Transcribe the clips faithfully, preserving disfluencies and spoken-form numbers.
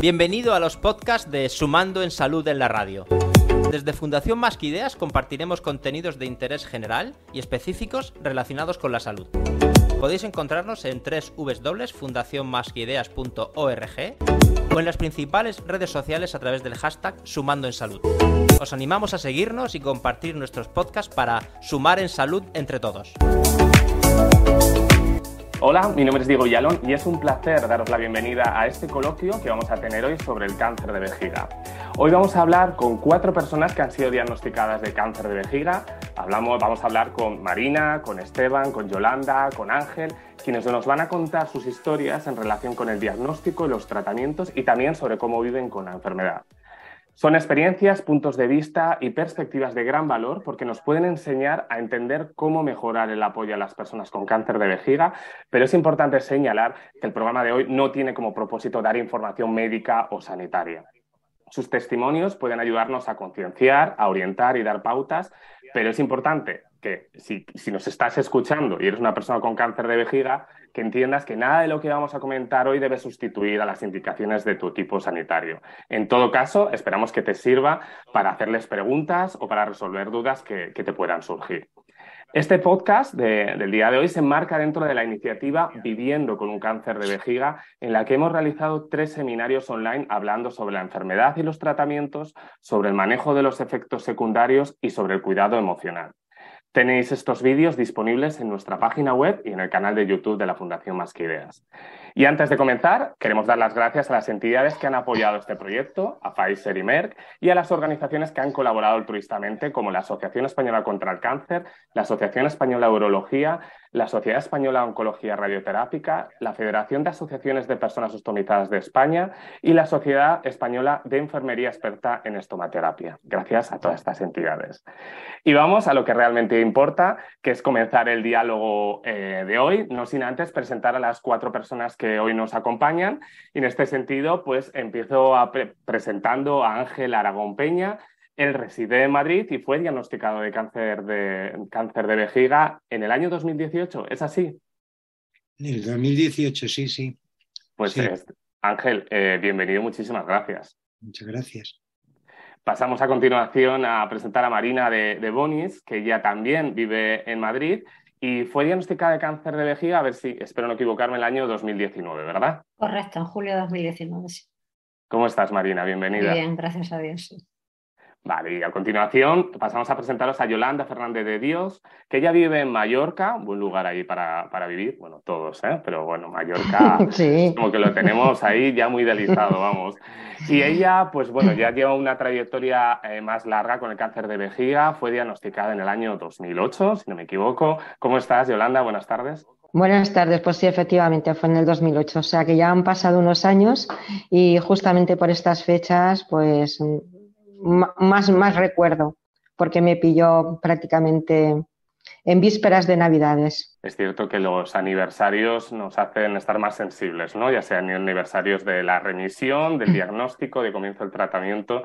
Bienvenido a los podcasts de Sumando en Salud en la radio. Desde Fundación Más que Ideas compartiremos contenidos de interés general y específicos relacionados con la salud. Podéis encontrarnos en doble u doble u doble u punto fundación más que ideas punto org o en las principales redes sociales a través del hashtag Sumando en Salud. Os animamos a seguirnos y compartir nuestros podcasts para sumar en salud entre todos. Hola, mi nombre es Diego Villalón y es un placer daros la bienvenida a este coloquio que vamos a tener hoy sobre el cáncer de vejiga. Hoy vamos a hablar con cuatro personas que han sido diagnosticadas de cáncer de vejiga. Hablamos, vamos a hablar con Marina, con Esteban, con Yolanda, con Ángel, quienes nos van a contar sus historias en relación con el diagnóstico y los tratamientos y también sobre cómo viven con la enfermedad. Son experiencias, puntos de vista y perspectivas de gran valor porque nos pueden enseñar a entender cómo mejorar el apoyo a las personas con cáncer de vejiga, pero es importante señalar que el programa de hoy no tiene como propósito dar información médica o sanitaria. Sus testimonios pueden ayudarnos a concienciar, a orientar y dar pautas, pero es importante que si, si nos estás escuchando y eres una persona con cáncer de vejiga, que entiendas que nada de lo que vamos a comentar hoy debe sustituir a las indicaciones de tu equipo sanitario. En todo caso, esperamos que te sirva para hacerles preguntas o para resolver dudas que, que te puedan surgir. Este podcast de, del día de hoy se enmarca dentro de la iniciativa Viviendo con un Cáncer de Vejiga, en la que hemos realizado tres seminarios online hablando sobre la enfermedad y los tratamientos, sobre el manejo de los efectos secundarios y sobre el cuidado emocional. Tenéis estos vídeos disponibles en nuestra página web y en el canal de YouTube de la Fundación Más que Ideas. Y antes de comenzar, queremos dar las gracias a las entidades que han apoyado este proyecto, a Pfizer y Merck, y a las organizaciones que han colaborado altruistamente, como la Asociación Española contra el Cáncer, la Asociación Española de Urología, la Sociedad Española de Oncología Radioterápica, la Federación de Asociaciones de Personas Estomizadas de España y la Sociedad Española de Enfermería Experta en Estomaterapia. Gracias a todas estas entidades. Y vamos a lo que realmente importa, que es comenzar el diálogo eh, de hoy, no sin antes presentar a las cuatro personas que hoy nos acompañan. Y en este sentido, pues empiezo a pre- presentando a Ángel Aragón Peña. Él reside en Madrid y fue diagnosticado de cáncer de, cáncer de vejiga en el año dos mil dieciocho, ¿es así? En el dos mil dieciocho, sí, sí. Pues sí. Es, Ángel, eh, bienvenido, muchísimas gracias. Muchas gracias. Pasamos a continuación a presentar a Marina de, de Bonis, que ella también vive en Madrid y fue diagnosticada de cáncer de vejiga, a ver si, espero no equivocarme, en el año dos mil diecinueve, ¿verdad? Correcto, en julio de dos mil diecinueve, sí. ¿Cómo estás, Marina? Bienvenida. Bien, gracias a Dios, sí. Vale, y a continuación pasamos a presentaros a Yolanda Fernández de Dios, que ella vive en Mallorca, un buen lugar ahí para, para vivir, bueno, todos, ¿eh? Pero bueno, Mallorca sí. Como que lo tenemos ahí ya muy idealizado, vamos. Y ella, pues bueno, ya lleva una trayectoria eh, más larga con el cáncer de vejiga, fue diagnosticada en el año dos mil ocho, si no me equivoco. ¿Cómo estás, Yolanda? Buenas tardes. Buenas tardes, pues sí, efectivamente, fue en el dos mil ocho, o sea que ya han pasado unos años y justamente por estas fechas, pues... Más, más recuerdo, porque me pilló prácticamente en vísperas de Navidades. Es cierto que los aniversarios nos hacen estar más sensibles, ¿no? Ya sean aniversarios de la remisión, del diagnóstico, de comienzo del tratamiento.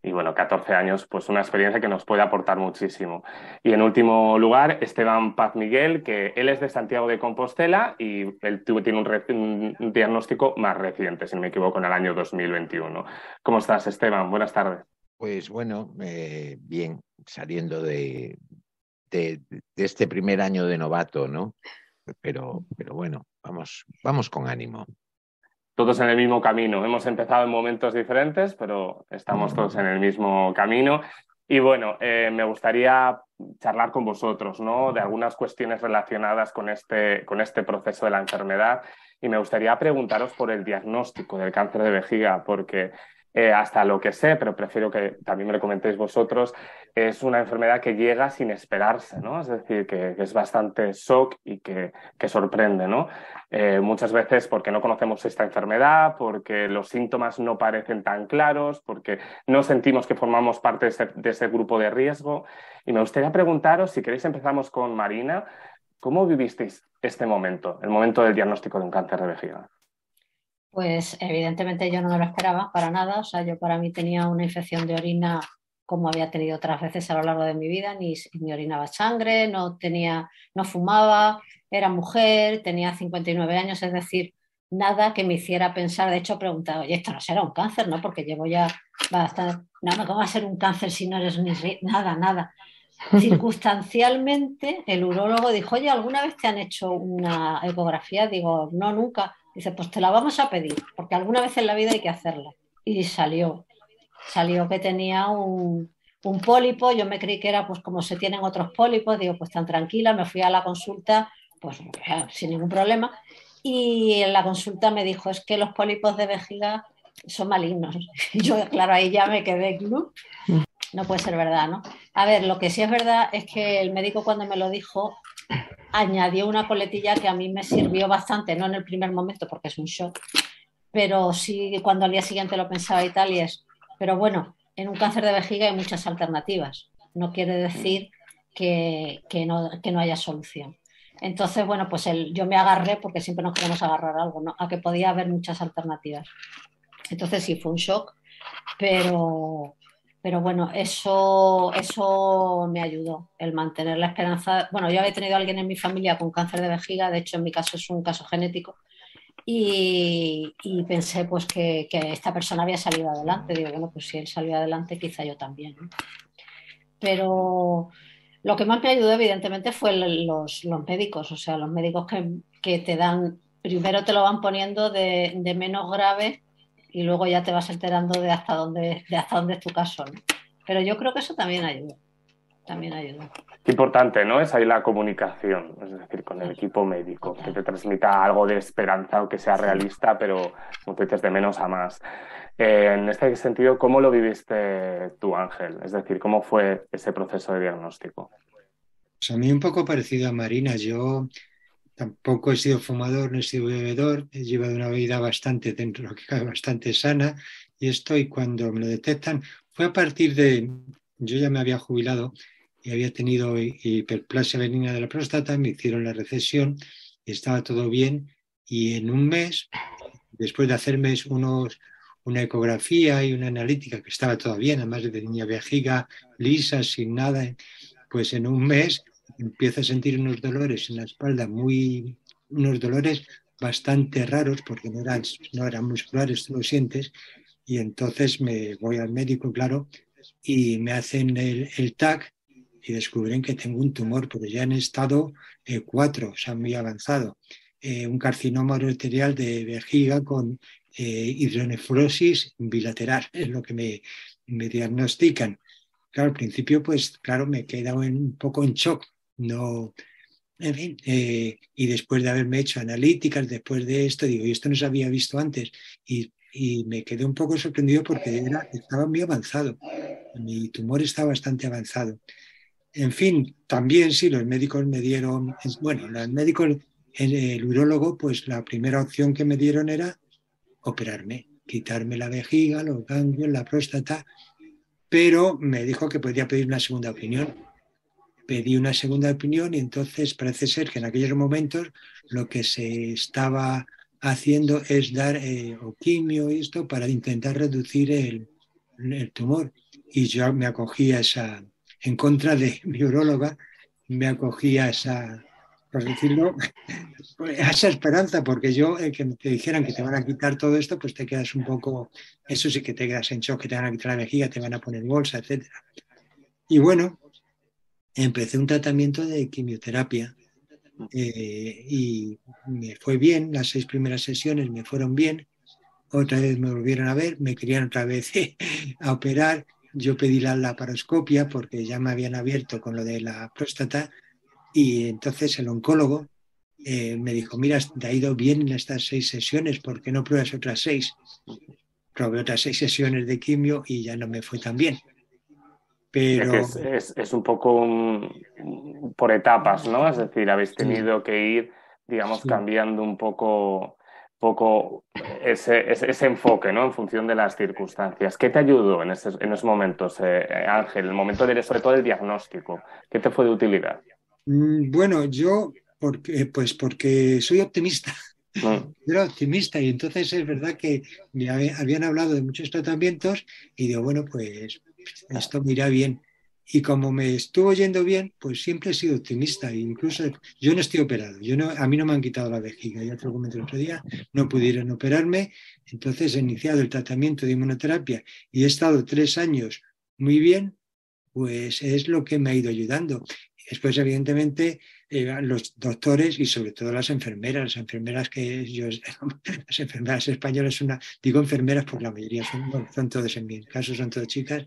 Y bueno, catorce años, pues una experiencia que nos puede aportar muchísimo. Y en último lugar, Esteban Paz Miguel, que él es de Santiago de Compostela y él tuvo, tiene un, re- un diagnóstico más reciente, si no me equivoco, en el año dos mil veintiuno. ¿Cómo estás, Esteban? Buenas tardes. Pues bueno, eh, bien, saliendo de, de, de este primer año de novato, ¿no? Pero, pero bueno, vamos, vamos con ánimo. Todos en el mismo camino. Hemos empezado en momentos diferentes, pero estamos todos en el mismo camino. Y bueno, eh, me gustaría charlar con vosotros, ¿no? De algunas cuestiones relacionadas con este, con este proceso de la enfermedad. Y me gustaría preguntaros por el diagnóstico del cáncer de vejiga, porque... Eh, hasta lo que sé, pero prefiero que también me lo comentéis vosotros, es una enfermedad que llega sin esperarse, ¿no? Es decir, que, que es bastante shock y que, que sorprende, ¿no? Eh, muchas veces porque no conocemos esta enfermedad, porque los síntomas no parecen tan claros, porque no sentimos que formamos parte de ese, de ese grupo de riesgo. Y me gustaría preguntaros, si queréis empezamos con Marina, ¿cómo vivisteis este momento, el momento del diagnóstico de un cáncer de vejiga? Pues evidentemente yo no me lo esperaba para nada, o sea, yo para mí tenía una infección de orina como había tenido otras veces a lo largo de mi vida, ni, ni orinaba sangre, no tenía, no fumaba, era mujer, tenía cincuenta y nueve años, es decir, nada que me hiciera pensar. De hecho, he preguntado, oye, esto no será un cáncer, ¿no? Porque llevo ya bastante... No, ¿cómo va a ser un cáncer si no eres ni nada, nada? Circunstancialmente, el urólogo dijo, oye, ¿alguna vez te han hecho una ecografía? Digo, no, nunca. Dice, pues te la vamos a pedir, porque alguna vez en la vida hay que hacerla. Y salió, salió que tenía un, un pólipo. Yo me creí que era, pues, como se tienen otros pólipos. Digo, pues tan tranquila, me fui a la consulta, pues sin ningún problema. Y en la consulta me dijo, es que los pólipos de vejiga son malignos. Yo, claro, ahí ya me quedé, ¿no? No puede ser verdad, ¿no? A ver, lo que sí es verdad es que el médico, cuando me lo dijo, añadió una coletilla que a mí me sirvió bastante, no en el primer momento porque es un shock, pero sí cuando al día siguiente lo pensaba y tal, y es, pero bueno, en un cáncer de vejiga hay muchas alternativas, no quiere decir que, que, no, que no haya solución. Entonces, bueno, pues el, yo me agarré, porque siempre nos queremos agarrar a algo, ¿no?, a que podía haber muchas alternativas. Entonces sí, fue un shock, pero, pero bueno, eso, eso me ayudó, el mantener la esperanza. Bueno, yo había tenido a alguien en mi familia con cáncer de vejiga, de hecho en mi caso es un caso genético, y, y pensé pues que, que esta persona había salido adelante. Digo, bueno, pues si él salió adelante, quizá yo también, ¿no? Pero... lo que más me ayudó, evidentemente, fue los, los médicos, o sea, los médicos que, que te dan, primero te lo van poniendo de, de menos grave y luego ya te vas enterando de hasta dónde, de hasta dónde es tu caso, ¿no? Pero yo creo que eso también ayuda, también ayuda. Qué importante, ¿no? Es ahí la comunicación, es decir, con el equipo médico, que te transmita algo de esperanza o que sea realista, pero como tú dices, de menos a más. Eh, en este sentido, ¿cómo lo viviste tú, Ángel? Es decir, ¿cómo fue ese proceso de diagnóstico? Pues a mí un poco parecido a Marina. Yo tampoco he sido fumador, no he sido bebedor, he llevado una vida bastante, dentro de lo que cabe, bastante sana, y esto, y cuando me lo detectan, fue a partir de... Yo ya me había jubilado y había tenido hiperplasia benigna de la próstata, me hicieron la resección, estaba todo bien, y en un mes, después de hacerme unos... una ecografía y una analítica, que estaba todo bien, además de tenía vejiga lisa, sin nada, pues en un mes empiezo a sentir unos dolores en la espalda, muy, unos dolores bastante raros, porque no eran, no eran musculares, tú lo sientes, y entonces me voy al médico, claro, y me hacen el, el T A C, y descubren que tengo un tumor, pero ya en estado cuatro, o sea, muy avanzado, eh, un carcinoma arterial de vejiga con Eh, hidronefrosis bilateral, es lo que me, me diagnostican. Claro, al principio, pues claro, me he quedado en, un poco en shock, no, en fin, eh, y después de haberme hecho analíticas, después de esto, digo, y esto no se había visto antes, y, y me quedé un poco sorprendido porque era, estaba muy avanzado, mi tumor estaba bastante avanzado. En fin, también sí, los médicos me dieron, bueno, los médicos, el, el urólogo, pues la primera opción que me dieron era operarme, quitarme la vejiga, los ganglios, la próstata, pero me dijo que podía pedir una segunda opinión. Pedí una segunda opinión y entonces parece ser que en aquellos momentos lo que se estaba haciendo es dar eh, o quimio y esto para intentar reducir el, el tumor. Y yo me acogí a esa, en contra de mi uróloga, me acogí a esa... por decirlo, a esa esperanza, porque yo, el que te dijeran que te van a quitar todo esto, pues te quedas un poco, eso sí que te quedas en shock, que te van a quitar la vejiga, te van a poner bolsa, etcétera. Y bueno, empecé un tratamiento de quimioterapia eh, y me fue bien, las seis primeras sesiones me fueron bien, otra vez me volvieron a ver, me querían otra vez a operar, yo pedí la laparoscopia porque ya me habían abierto con lo de la próstata. Y entonces el oncólogo eh, me dijo, mira, te ha ido bien en estas seis sesiones, ¿por qué no pruebas otras seis? Probé otras seis sesiones de quimio y ya no me fue tan bien. Pero... Es, que es, es, es un poco un, un, por etapas, ¿no? Es decir, habéis tenido sí. que ir, digamos, sí. cambiando un poco, poco ese, ese, ese enfoque, ¿no? En función de las circunstancias. ¿Qué te ayudó en, ese, en esos momentos, eh, Ángel? El momento de, sobre todo, el diagnóstico. ¿Qué te fue de utilidad? Bueno, yo, porque, pues porque soy optimista, bueno. Era optimista y entonces es verdad que me habían hablado de muchos tratamientos y digo, bueno, pues esto me irá bien. Y como me estuvo yendo bien, pues siempre he sido optimista. Incluso yo no estoy operado. Yo no, a mí no me han quitado la vejiga. Ya te lo comenté el otro día, no pudieron operarme. Entonces he iniciado el tratamiento de inmunoterapia y he estado tres años muy bien. Pues es lo que me ha ido ayudando. Después, evidentemente, eh, los doctores y sobre todo las enfermeras, las enfermeras que yo, las enfermeras españolas, son una, digo enfermeras porque la mayoría son, bueno, son todos, en mi caso son todas chicas,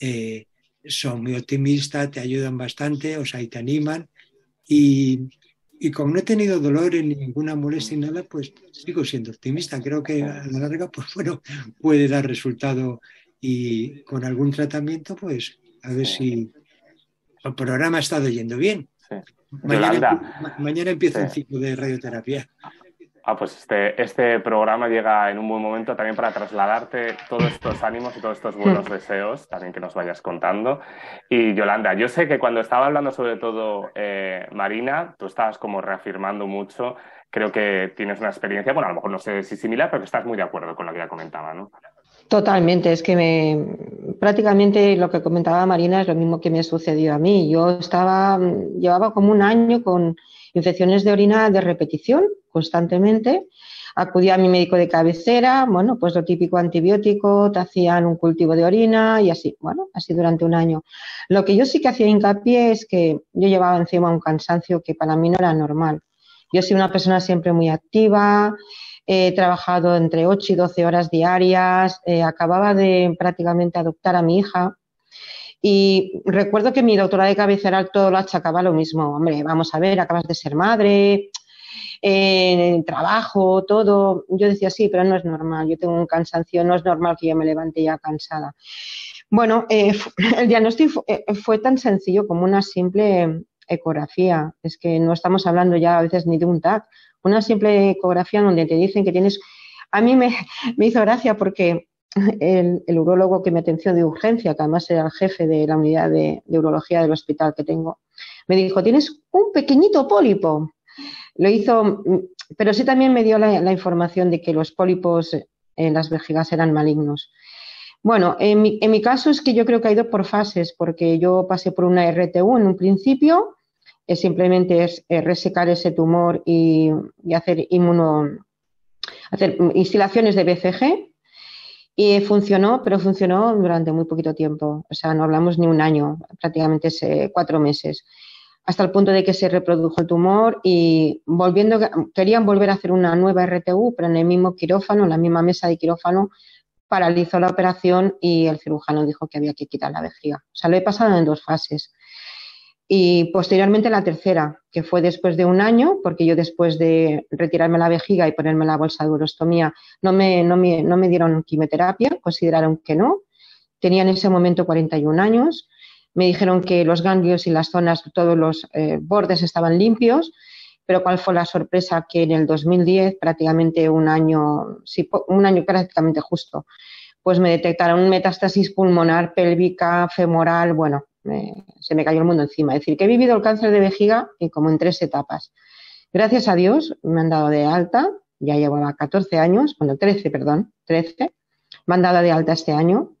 eh, son muy optimistas, te ayudan bastante, o sea, y te animan. Y, y como no he tenido dolor ni ninguna molestia ni nada, pues sigo siendo optimista. Creo que a la larga, pues bueno, puede dar resultado y con algún tratamiento, pues a ver si el programa ha estado yendo bien. Sí. Mañana, ma mañana empieza sí. el ciclo de radioterapia. Ah, pues este, este programa llega en un buen momento también para trasladarte todos estos ánimos y todos estos buenos deseos también que nos vayas contando. Y Yolanda, yo sé que cuando estaba hablando sobre todo eh, Marina, tú estabas como reafirmando mucho, creo que tienes una experiencia, bueno, a lo mejor no sé si similar, pero que estás muy de acuerdo con lo que ya comentaba, ¿no? Totalmente, es que me, prácticamente lo que comentaba Marina es lo mismo que me sucedió a mí. Yo estaba, llevaba como un año con infecciones de orina de repetición constantemente. Acudí a mi médico de cabecera, bueno, pues lo típico antibiótico, te hacían un cultivo de orina y así, bueno, así durante un año. Lo que yo sí que hacía hincapié es que yo llevaba encima un cansancio que para mí no era normal. Yo soy una persona siempre muy activa. He trabajado entre ocho y doce horas diarias, eh, acababa de prácticamente adoptar a mi hija y recuerdo que mi doctora de cabecera todo lo achacaba lo mismo. Hombre, vamos a ver, acabas de ser madre, eh, trabajo, todo. Yo decía, sí, pero no es normal, yo tengo un cansancio, no es normal que yo me levante ya cansada. Bueno, eh, el diagnóstico fue, fue tan sencillo como una simple ecografía. Es que no estamos hablando ya a veces ni de un T A C. Una simple ecografía donde te dicen que tienes... A mí me, me hizo gracia porque el, el urólogo que me atenció de urgencia, que además era el jefe de la unidad de, de urología del hospital que tengo, me dijo, tienes un pequeñito pólipo. Lo hizo, pero sí también me dio la, la información de que los pólipos en las vejigas eran malignos. Bueno, en mi, en mi caso es que yo creo que ha ido por fases, porque yo pasé por una R T U en un principio. Simplemente es resecar ese tumor y, y hacer inmuno, hacer instilaciones de B C G y funcionó, pero funcionó durante muy poquito tiempo, o sea, no hablamos ni un año, prácticamente cuatro meses, hasta el punto de que se reprodujo el tumor y volviendo, querían volver a hacer una nueva R T U, pero en el mismo quirófano, en la misma mesa de quirófano, paralizó la operación y el cirujano dijo que había que quitar la vejiga. O sea, lo he pasado en dos fases. Y posteriormente la tercera, que fue después de un año, porque yo después de retirarme la vejiga y ponerme la bolsa de urostomía, no me, no me, no me dieron quimioterapia, consideraron que no. Tenía en ese momento cuarenta y un años. Me dijeron que los ganglios y las zonas, todos los eh, bordes estaban limpios, pero cuál fue la sorpresa que en el dos mil diez, prácticamente un año, sí, un año prácticamente justo, pues me detectaron metástasis pulmonar, pélvica, femoral, bueno. Me, se me cayó el mundo encima. Es decir, que he vivido el cáncer de vejiga y como en tres etapas. Gracias a Dios me han dado de alta, ya llevaba catorce años, bueno, trece, perdón, trece, me han dado de alta este año.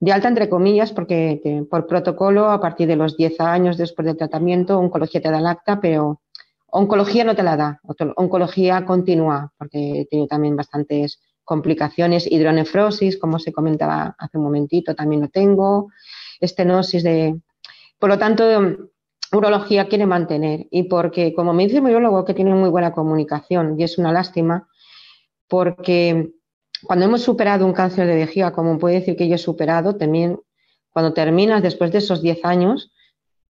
De alta entre comillas porque te, por protocolo a partir de los diez años después del tratamiento, oncología te da el acta, pero oncología no te la da, oncología continúa porque he tenido también bastantes complicaciones, hidronefrosis, como se comentaba hace un momentito, también lo tengo, estenosis de... Por lo tanto, urología quiere mantener y porque, como me dice mi urólogo, que tiene muy buena comunicación y es una lástima, porque cuando hemos superado un cáncer de vejiga, como puede decir que yo he superado, también cuando terminas después de esos diez años,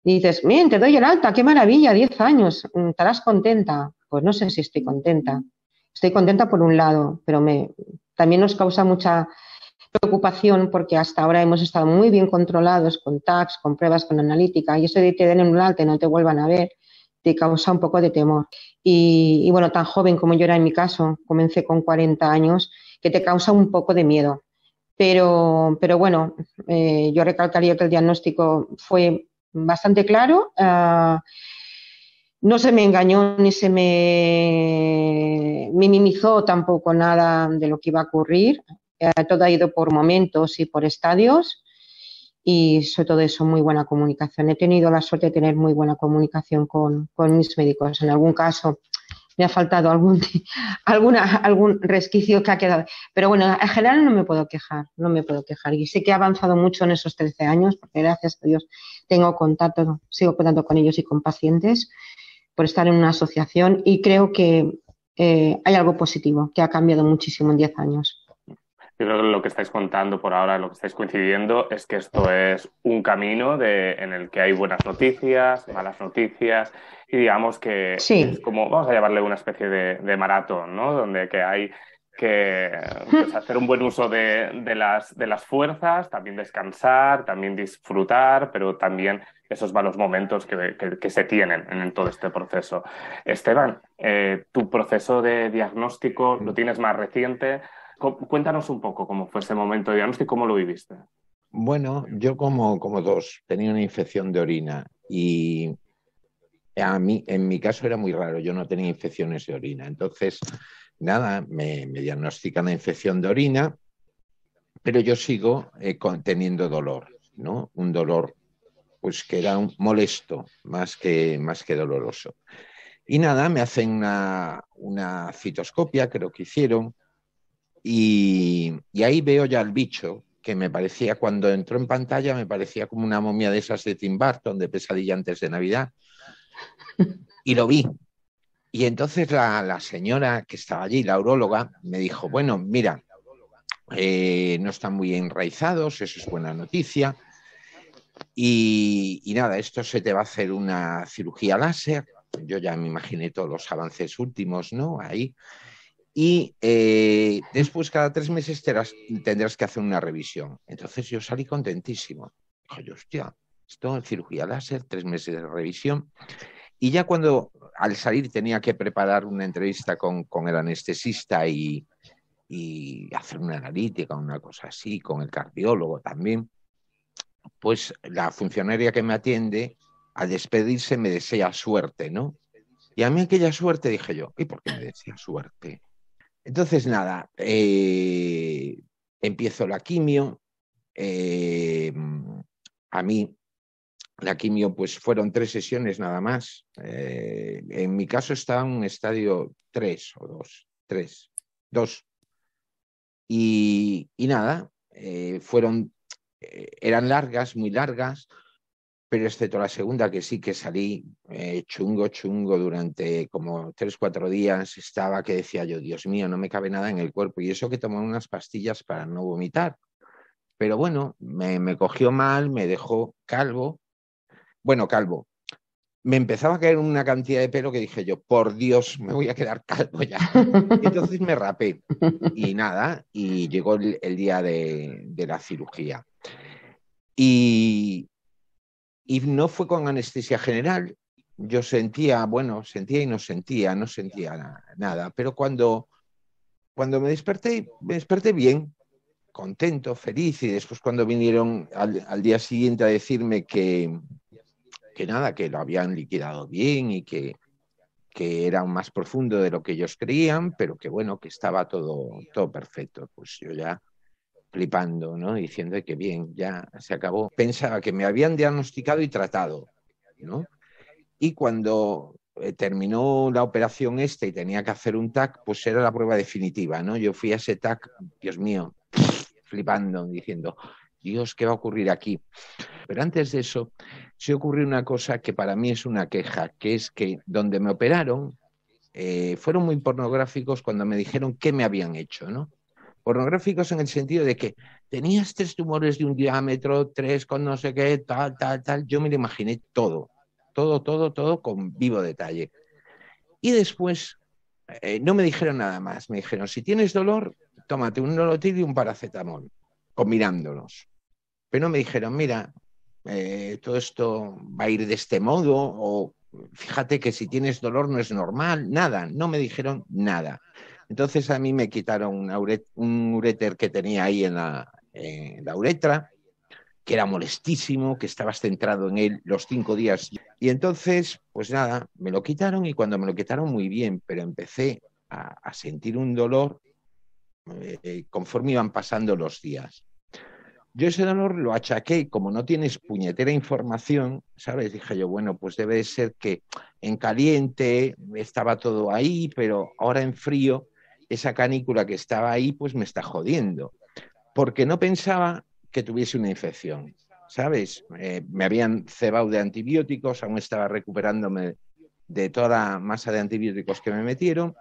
dices, bien, te doy el alta, qué maravilla, diez años, ¿estarás contenta? Pues no sé si estoy contenta. Estoy contenta por un lado, pero me, también nos causa mucha... preocupación porque hasta ahora hemos estado muy bien controlados con T A Cs, con pruebas, con analítica y eso de te den un alta y no te vuelvan a ver te causa un poco de temor y, y bueno, tan joven como yo era en mi caso, comencé con cuarenta años que te causa un poco de miedo pero, pero bueno eh, yo recalcaría que el diagnóstico fue bastante claro, eh, no se me engañó ni se me minimizó tampoco nada de lo que iba a ocurrir. Todo ha ido por momentos y por estadios y sobre todo eso, muy buena comunicación. He tenido la suerte de tener muy buena comunicación con, con mis médicos. En algún caso me ha faltado algún, alguna, algún resquicio que ha quedado. Pero bueno, en general no me puedo quejar, no me puedo quejar. Y sé que he avanzado mucho en esos trece años, porque gracias a Dios tengo contacto, sigo contando con ellos y con pacientes por estar en una asociación, y creo que eh, hay algo positivo, que ha cambiado muchísimo en diez años. Yo creo que lo que estáis contando por ahora, lo que estáis coincidiendo, es que esto es un camino de, en el que hay buenas noticias, malas noticias, y digamos que sí, es como, vamos a llamarle una especie de, de maratón, ¿no? Donde que hay que pues, hacer un buen uso de, de, las, de las fuerzas, también descansar, también disfrutar, pero también esos malos momentos que, que, que se tienen en todo este proceso. Esteban, eh, tu proceso de diagnóstico lo tienes más reciente. Cuéntanos un poco cómo fue ese momento de diagnóstico y cómo lo viviste. Bueno, yo como, como dos, tenía una infección de orina y a mí, en mi caso era muy raro, yo no tenía infecciones de orina. Entonces, nada, me, me diagnostican la infección de orina, pero yo sigo eh, teniendo dolor, ¿no? Un dolor pues que era un molesto, más que, más que doloroso. Y nada, me hacen una, una citoscopia, creo que hicieron, Y, y ahí veo ya al bicho, que me parecía, cuando entró en pantalla, me parecía como una momia de esas de Tim Burton, de Pesadilla antes de Navidad, y lo vi. Y entonces la, la señora que estaba allí, la uróloga, me dijo, bueno, mira, eh, no están muy enraizados, eso es buena noticia, y, y nada, esto se te va a hacer una cirugía láser, yo ya me imaginé todos los avances últimos, ¿no?, ahí. Y eh, después, cada tres meses, terás, tendrás que hacer una revisión. Entonces yo salí contentísimo. Dije, hostia, esto es cirugía láser, tres meses de revisión. Y ya cuando al salir tenía que preparar una entrevista con, con el anestesista y, y hacer una analítica, una cosa así, con el cardiólogo también, pues la funcionaria que me atiende, al despedirse, me desea suerte, ¿no? Y a mí aquella suerte, dije yo, ¿y por qué me decía suerte? Entonces, nada, eh, empiezo la quimio. Eh, a mí, la quimio, pues fueron tres sesiones nada más. Eh, en mi caso estaba en un estadio tres o dos, tres, dos. Y, y nada, eh, fueron, eh, eran largas, muy largas, pero excepto la segunda, que sí que salí eh, chungo, chungo, durante como tres, cuatro días estaba que decía yo, Dios mío, no me cabe nada en el cuerpo, y eso que tomé unas pastillas para no vomitar, pero bueno, me, me cogió mal, me dejó calvo, bueno, calvo, me empezaba a caer una cantidad de pelo que dije yo, por Dios, me voy a quedar calvo ya, entonces me rapé, y nada, y llegó el, el día de, de la cirugía, y... Y no fue con anestesia general, yo sentía, bueno, sentía y no sentía, no sentía nada. Pero cuando, cuando me desperté, me desperté bien, contento, feliz. Y después cuando vinieron al, al día siguiente a decirme que, que nada, que lo habían liquidado bien y que, que era más profundo de lo que ellos creían, pero que bueno, que estaba todo, todo perfecto, pues yo ya... flipando, ¿no? Diciendo que bien, ya se acabó. Pensaba que me habían diagnosticado y tratado, ¿no? Y cuando terminó la operación esta y tenía que hacer un T A C, pues era la prueba definitiva, ¿no? Yo fui a ese T A C, Dios mío, flipando, diciendo, Dios, ¿qué va a ocurrir aquí? Pero antes de eso, se ocurrió una cosa que para mí es una queja, que es que donde me operaron eh, fueron muy pornográficos cuando me dijeron qué me habían hecho, ¿no? Pornográficos en el sentido de que tenías tres tumores de un diámetro, tres con no sé qué, tal, tal, tal. Yo me lo imaginé todo, todo, todo, todo con vivo detalle. Y después eh, no me dijeron nada más. Me dijeron, si tienes dolor, tómate un Nolotil y un paracetamol, combinándolos. Pero me dijeron, mira, eh, todo esto va a ir de este modo, o fíjate que si tienes dolor no es normal, nada. No me dijeron nada. Entonces a mí me quitaron una uret- un uréter que tenía ahí en la, en la uretra, que era molestísimo, que estabas centrado en él los cinco días. Y entonces, pues nada, me lo quitaron, y cuando me lo quitaron muy bien, pero empecé a, a sentir un dolor eh, conforme iban pasando los días. Yo ese dolor lo achaqué y como no tienes puñetera información, ¿sabes? Dije yo, bueno, pues debe de ser que en caliente estaba todo ahí, pero ahora en frío esa canícula que estaba ahí pues me está jodiendo. Porque no pensaba que tuviese una infección, ¿sabes? Eh, me habían cebado de antibióticos, aún estaba recuperándome de toda la masa de antibióticos que me metieron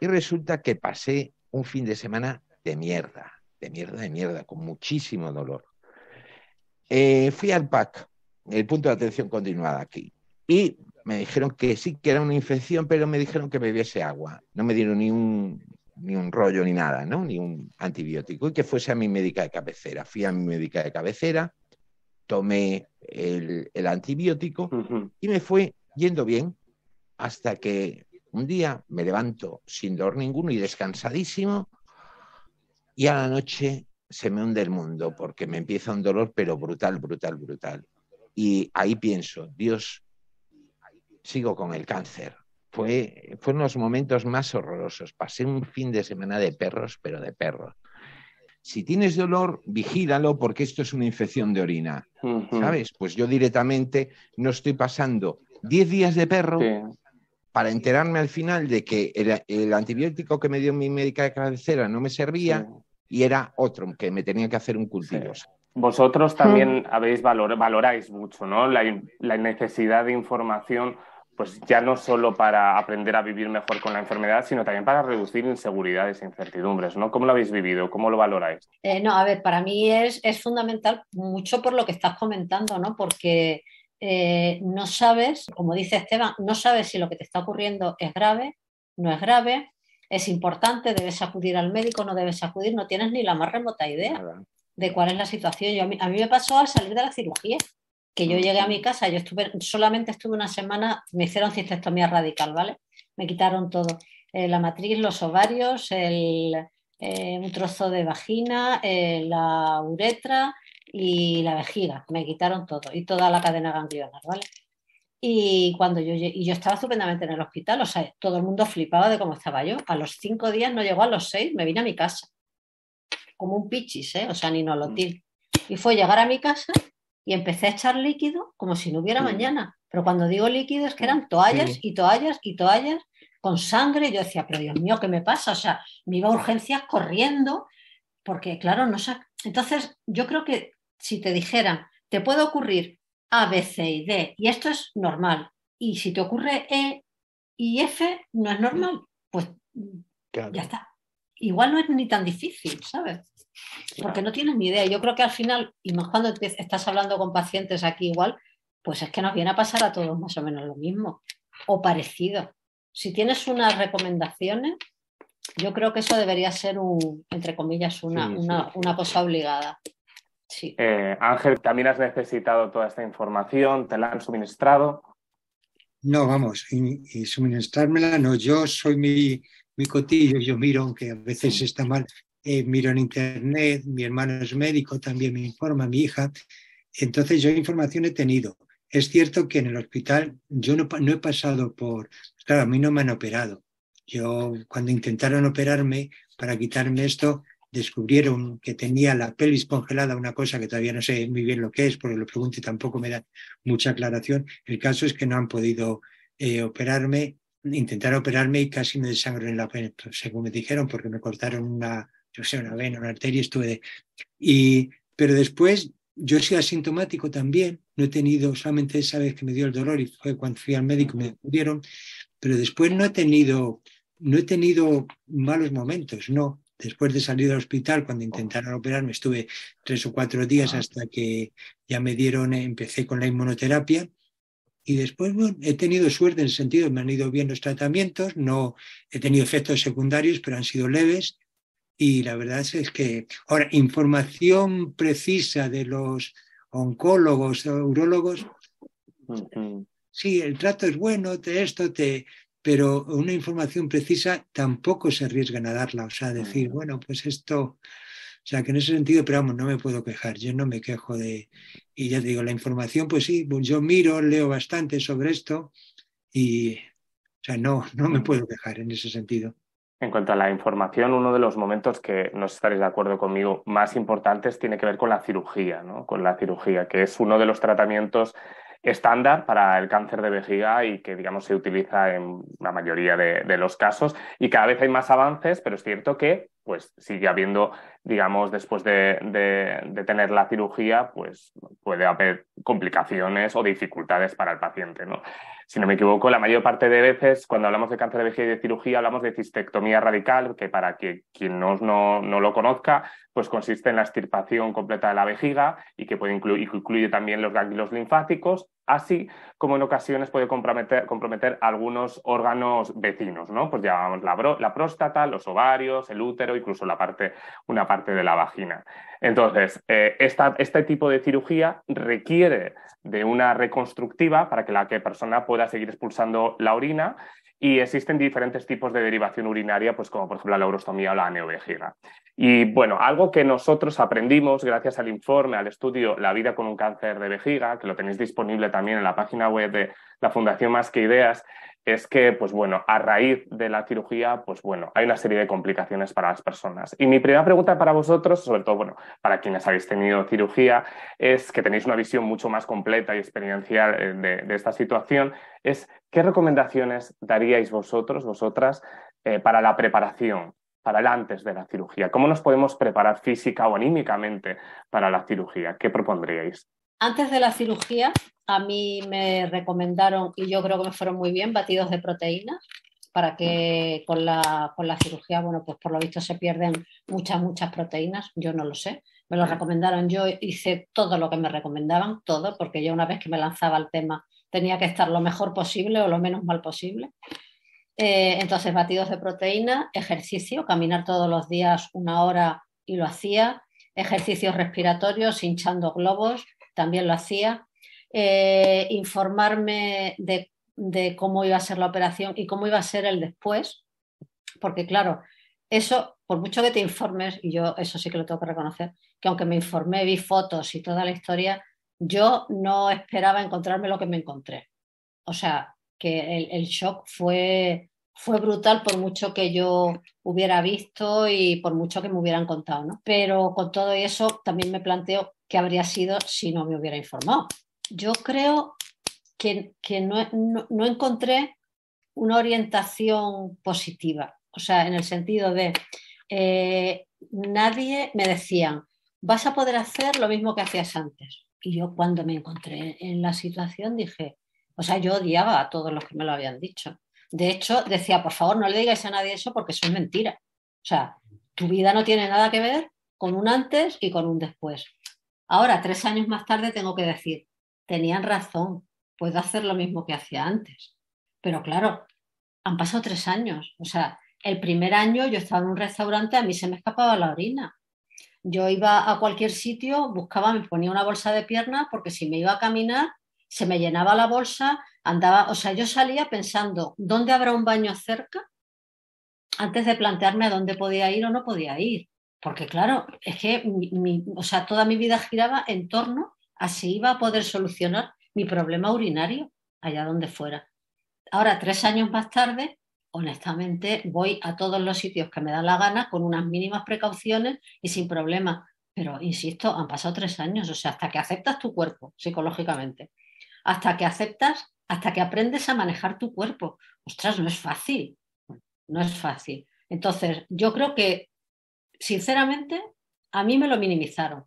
y resulta que pasé un fin de semana de mierda. De mierda, de mierda, con muchísimo dolor. Eh, fui al P A C, el punto de atención continuada aquí, y me dijeron que sí, que era una infección, pero me dijeron que bebiese agua. No me dieron ni un, ni un rollo ni nada, ¿no? Ni un antibiótico, y que fuese a mi médica de cabecera. Fui a mi médica de cabecera, tomé el, el antibiótico uh-huh. y me fue yendo bien hasta que un día me levanto sin dolor ninguno y descansadísimo. Y a la noche se me hunde el mundo porque me empieza un dolor, pero brutal, brutal, brutal. Y ahí pienso, Dios, sigo con el cáncer. Fue, fueron los momentos más horrorosos. Pasé un fin de semana de perros, pero de perros. Si tienes dolor, vigílalo porque esto es una infección de orina. Uh-huh. ¿Sabes? Pues yo directamente no estoy pasando diez días de perro... Sí. Para enterarme al final de que el, el antibiótico que me dio mi médica de cabecera no me servía sí. y era otro, que me tenía que hacer un cultivo. Sí. Vosotros también hmm. habéis valor, valoráis mucho, ¿no? La, la necesidad de información, pues ya no solo para aprender a vivir mejor con la enfermedad, sino también para reducir inseguridades e incertidumbres, ¿no? ¿Cómo lo habéis vivido? ¿Cómo lo valoráis? Eh, no, a ver, para mí es, es fundamental mucho por lo que estás comentando, ¿no? Porque... Eh, no sabes, como dice Esteban, no sabes si lo que te está ocurriendo es grave, no es grave, es importante, debes acudir al médico, no debes acudir, no tienes ni la más remota idea de cuál es la situación. Yo, a, mí, a mí me pasó al salir de la cirugía, que yo llegué a mi casa, yo estuve, solamente estuve una semana, me hicieron cistectomía radical, ¿vale? Me quitaron todo, eh, la matriz, los ovarios, el, eh, un trozo de vagina, eh, la uretra... y la vejiga, me quitaron todo y toda la cadena ganglionar, ¿vale? Y cuando yo y yo estaba estupendamente en el hospital, o sea, todo el mundo flipaba de cómo estaba yo. A los cinco días no llegó, a los seis me vine a mi casa, como un pichis, ¿eh? O sea, ni nolotil. Y fue llegar a mi casa y empecé a echar líquido como si no hubiera sí. mañana. Pero cuando digo líquido es que eran toallas sí. y toallas y toallas con sangre. Yo decía, pero Dios mío, ¿qué me pasa? O sea, me iba a urgencias corriendo porque, claro, no sé. Entonces, yo creo que si te dijeran, te puede ocurrir A, B, C y D, y esto es normal, y si te ocurre E y F, no es normal, pues claro. ya está. Igual no es ni tan difícil, ¿sabes? Porque no tienes ni idea. Yo creo que al final, y más cuando estás hablando con pacientes aquí igual, pues es que nos viene a pasar a todos más o menos lo mismo, o parecido. Si tienes unas recomendaciones, yo creo que eso debería ser, un, entre comillas, una, sí, sí, una, sí. una cosa obligada. Sí. Eh, Ángel, ¿también has necesitado toda esta información? ¿Te la han suministrado? No, vamos, y, y suministrármela no. Yo soy mi, mi cotillo, yo miro, aunque a veces está mal, eh, miro en internet, mi hermano es médico, también me informa, mi hija. Entonces yo información he tenido. Es cierto que en el hospital yo no, no he pasado por... Claro, a mí no me han operado. Yo, cuando intentaron operarme para quitarme esto... descubrieron que tenía la pelvis congelada, una cosa que todavía no sé muy bien lo que es, porque lo pregunto y tampoco me da mucha aclaración. El caso es que no han podido eh, operarme, intentar operarme y casi me desangró en la pelvis, según me dijeron, porque me cortaron una, yo sé, una vena, una arteria, estuve de... Y, pero después, yo he sido asintomático también, no he tenido, solamente esa vez que me dio el dolor y fue cuando fui al médico y me descubrieron, pero después no he tenido, no he tenido malos momentos, no. Después de salir del hospital, cuando intentaron operarme, estuve tres o cuatro días hasta que ya me dieron, empecé con la inmunoterapia. Y después, bueno, he tenido suerte en el sentido, me han ido bien los tratamientos, no he tenido efectos secundarios, pero han sido leves. Y la verdad es que, ahora, información precisa de los oncólogos o urólogos, okay. sí, el trato es bueno, te, esto te... pero una información precisa tampoco se arriesgan a darla, o sea, decir, bueno, pues esto, o sea, que en ese sentido, pero vamos, no me puedo quejar, yo no me quejo de, y ya te digo, la información, pues sí, yo miro, leo bastante sobre esto y, o sea, no, no me puedo quejar en ese sentido. En cuanto a la información, uno de los momentos que, no estaréis de acuerdo conmigo, más importantes tiene que ver con la cirugía, ¿no? Con la cirugía, que es uno de los tratamientos estándar para el cáncer de vejiga y que, digamos, se utiliza en la mayoría de, de los casos. Y cada vez hay más avances, pero es cierto que pues sigue habiendo, digamos, después de, de, de tener la cirugía, pues puede haber complicaciones o dificultades para el paciente, ¿no? Si no me equivoco, la mayor parte de veces cuando hablamos de cáncer de vejiga y de cirugía hablamos de cistectomía radical, que para que, quien no, no, no lo conozca, pues consiste en la extirpación completa de la vejiga y que puede inclu- incluye también los ganglios linfáticos, así como en ocasiones puede comprometer, comprometer algunos órganos vecinos, ¿no? Pues llamamos la, bro, la próstata, los ovarios, el útero, incluso la parte, una parte de la vagina. Entonces, eh, esta, este tipo de cirugía requiere de una reconstructiva para que la que persona pueda seguir expulsando la orina, y existen diferentes tipos de derivación urinaria, pues como por ejemplo la urostomía o la aneovejiga. Y bueno, algo que nosotros aprendimos gracias al informe, al estudio La vida con un cáncer de vejiga, que lo tenéis disponible también en la página web de la Fundación Más que Ideas, es que, pues bueno, a raíz de la cirugía, pues bueno, hay una serie de complicaciones para las personas. Y mi primera pregunta para vosotros, sobre todo, bueno, para quienes habéis tenido cirugía, es que tenéis una visión mucho más completa y experiencial de, de esta situación, es ¿qué recomendaciones daríais vosotros, vosotras, eh, para la preparación, para el antes de la cirugía? ¿Cómo nos podemos preparar física o anímicamente para la cirugía? ¿Qué propondríais? Antes de la cirugía, a mí me recomendaron, y yo creo que me fueron muy bien, batidos de proteína, para que con la, con la cirugía, bueno, pues por lo visto se pierden muchas, muchas proteínas, yo no lo sé. Me lo recomendaron, yo hice todo lo que me recomendaban, todo, porque yo una vez que me lanzaba al tema tenía que estar lo mejor posible o lo menos mal posible. Eh, entonces, batidos de proteína, ejercicio, caminar todos los días una hora y lo hacía, ejercicios respiratorios, hinchando globos, también lo hacía. Eh, informarme de, de cómo iba a ser la operación y cómo iba a ser el después, porque claro, eso, por mucho que te informes, y yo eso sí que lo tengo que reconocer, que aunque me informé, vi fotos y toda la historia, yo no esperaba encontrarme lo que me encontré. O sea, que el, el shock fue, fue brutal por mucho que yo hubiera visto y por mucho que me hubieran contado, ¿no? Pero con todo eso también me planteo qué habría sido si no me hubiera informado. Yo creo que, que no, no, no encontré una orientación positiva, o sea, en el sentido de eh, nadie me decían, vas a poder hacer lo mismo que hacías antes. Y yo cuando me encontré en la situación dije, o sea, yo odiaba a todos los que me lo habían dicho. De hecho, decía, por favor, no le digáis a nadie eso porque eso es mentira. O sea, tu vida no tiene nada que ver con un antes y con un después. Ahora, tres años más tarde, tengo que decir, tenían razón, puedo hacer lo mismo que hacía antes. Pero claro, han pasado tres años. O sea, el primer año yo estaba en un restaurante, a mí se me escapaba la orina. Yo iba a cualquier sitio, buscaba, me ponía una bolsa de piernas, porque si me iba a caminar, se me llenaba la bolsa, andaba... O sea, yo salía pensando, ¿dónde habrá un baño cerca? Antes de plantearme a dónde podía ir o no podía ir. Porque claro, es que mi, mi, o sea, toda mi vida giraba en torno así iba a poder solucionar mi problema urinario allá donde fuera. Ahora, tres años más tarde, honestamente, voy a todos los sitios que me da la gana con unas mínimas precauciones y sin problemas. Pero, insisto, han pasado tres años. O sea, hasta que aceptas tu cuerpo psicológicamente, hasta que aceptas, hasta que aprendes a manejar tu cuerpo. Ostras, no es fácil. No es fácil. Entonces, yo creo que, sinceramente, a mí me lo minimizaron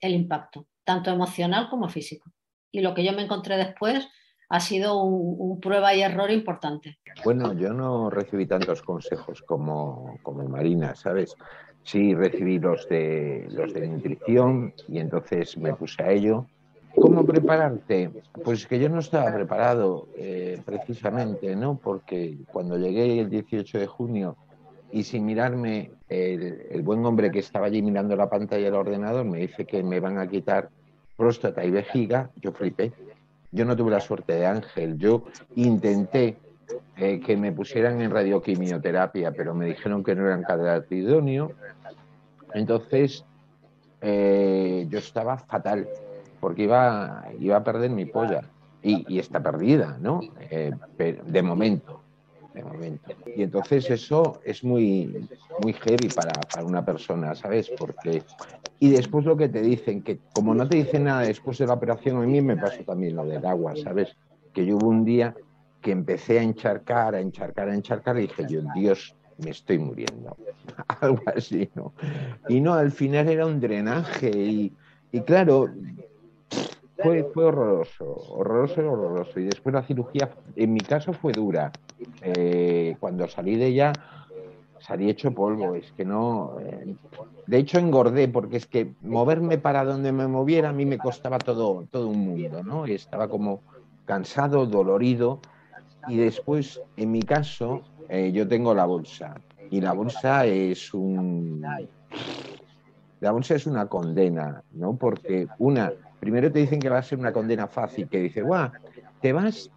el impacto, tanto emocional como físico. Y lo que yo me encontré después ha sido un, un prueba y error importante. Bueno, yo no recibí tantos consejos como, como Marina, ¿sabes? Sí recibí los de, los de nutrición y entonces me puse a ello. ¿Cómo prepararte? Pues que yo no estaba preparado eh, precisamente, ¿no? Porque cuando llegué el dieciocho de junio y sin mirarme, el, el buen hombre que estaba allí mirando la pantalla del ordenador me dice que me van a quitar próstata y vejiga. Yo flipé. Yo no tuve la suerte de Ángel. Yo intenté eh, que me pusieran en radioquimioterapia, pero me dijeron que no eran candidato idóneo. Entonces, eh, yo estaba fatal, porque iba, iba a perder mi polla. Y, y está perdida, ¿no? Eh, pero de momento. de momento. Y entonces eso es muy, muy heavy para, para una persona, ¿sabes? Porque y después lo que te dicen, que como no te dicen nada después de la operación, a mí me pasó también lo del agua, ¿sabes? Que yo hubo un día que empecé a encharcar, a encharcar, a encharcar, y dije yo, Dios, me estoy muriendo. Algo así, ¿no? Y no, al final era un drenaje y, y claro... Fue, fue horroroso, horroroso, horroroso. Y después la cirugía, en mi caso, fue dura. Eh, cuando salí de ella, salí hecho polvo. Es que no... Eh, de hecho, engordé, porque es que moverme para donde me moviera a mí me costaba todo, todo un mundo, ¿no? Y estaba como cansado, dolorido. Y después, en mi caso, eh, yo tengo la bolsa. Y la bolsa es un... La bolsa es una condena, ¿no? Porque una... Primero te dicen que va a ser una condena fácil, que dice, guau, te vas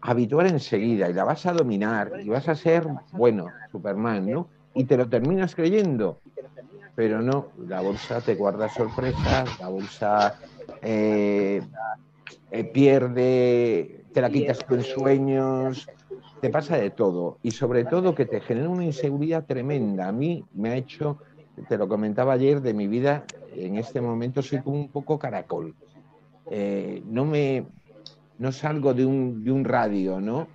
a habituar enseguida y la vas a dominar y vas a ser, bueno, Superman, ¿no? Y te lo terminas creyendo, pero no, la bolsa te guarda sorpresas, la bolsa eh, eh, pierde, te la quitas con sueños, te pasa de todo. Y sobre todo que te genera una inseguridad tremenda. A mí me ha hecho, te lo comentaba ayer, de mi vida... En este momento soy como un poco caracol. Eh, no me no salgo de un, de un radio, ¿no?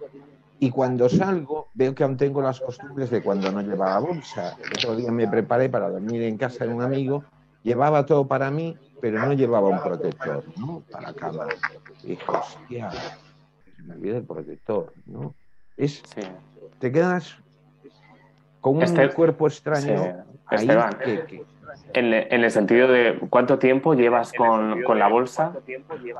Y cuando salgo veo que aún tengo las costumbres de cuando no llevaba bolsa. El otro día me preparé para dormir en casa de un amigo, llevaba todo para mí, pero no llevaba un protector, ¿no? Para la cama. Y dije, hostia, se me olvida el protector, ¿no? Es, sí. Te quedas con un este, cuerpo extraño sí. ahí Esteban, que... Eh. que En, en el sentido de cuánto tiempo llevas con, con la bolsa.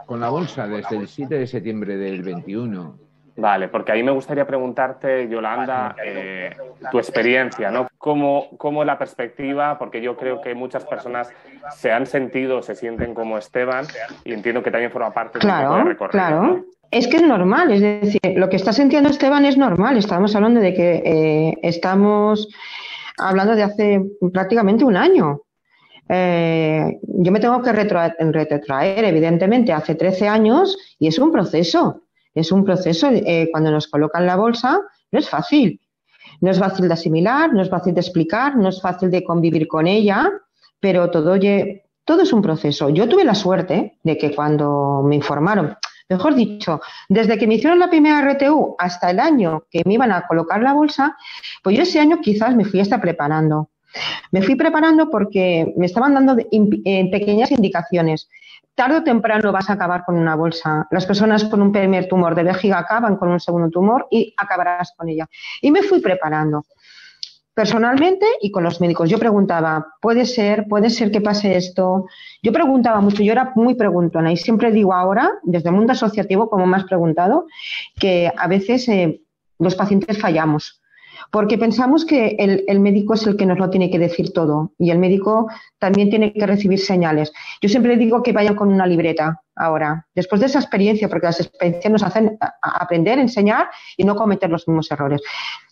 Con la bolsa desde el siete de septiembre del veintiuno. Vale, porque ahí me gustaría preguntarte, Yolanda, eh, tu experiencia, ¿no? ¿Cómo, cómo la perspectiva? Porque yo creo que muchas personas se han sentido, se sienten como Esteban y entiendo que también forma parte de un tipo de recorrido. Claro, claro. ¿No? Es que es normal, es decir, lo que está sintiendo Esteban es normal. Estamos hablando de que eh, estamos... hablando de hace prácticamente un año. Eh, yo me tengo que retrotraer, retrotraer, evidentemente, hace trece años y es un proceso. Es un proceso. Eh, cuando nos colocan la bolsa no es fácil. No es fácil de asimilar, no es fácil de explicar, no es fácil de convivir con ella, pero todo, todo es un proceso. Yo tuve la suerte de que cuando me informaron, mejor dicho, desde que me hicieron la primera R T U hasta el año que me iban a colocar la bolsa, pues yo ese año quizás me fui a estar preparando. Me fui preparando porque me estaban dando en pequeñas indicaciones. Tarde o temprano vas a acabar con una bolsa. Las personas con un primer tumor de vejiga acaban con un segundo tumor y acabarás con ella. Y me fui preparando personalmente y con los médicos. Yo preguntaba, ¿puede ser? ¿Puede ser que pase esto? Yo preguntaba mucho, yo era muy preguntona y siempre digo ahora, desde el mundo asociativo, como me has preguntado, que a veces eh, los pacientes fallamos porque pensamos que el, el médico es el que nos lo tiene que decir todo y el médico también tiene que recibir señales. Yo siempre digo que vayan con una libreta ahora, después de esa experiencia, porque las experiencias nos hacen aprender, enseñar y no cometer los mismos errores.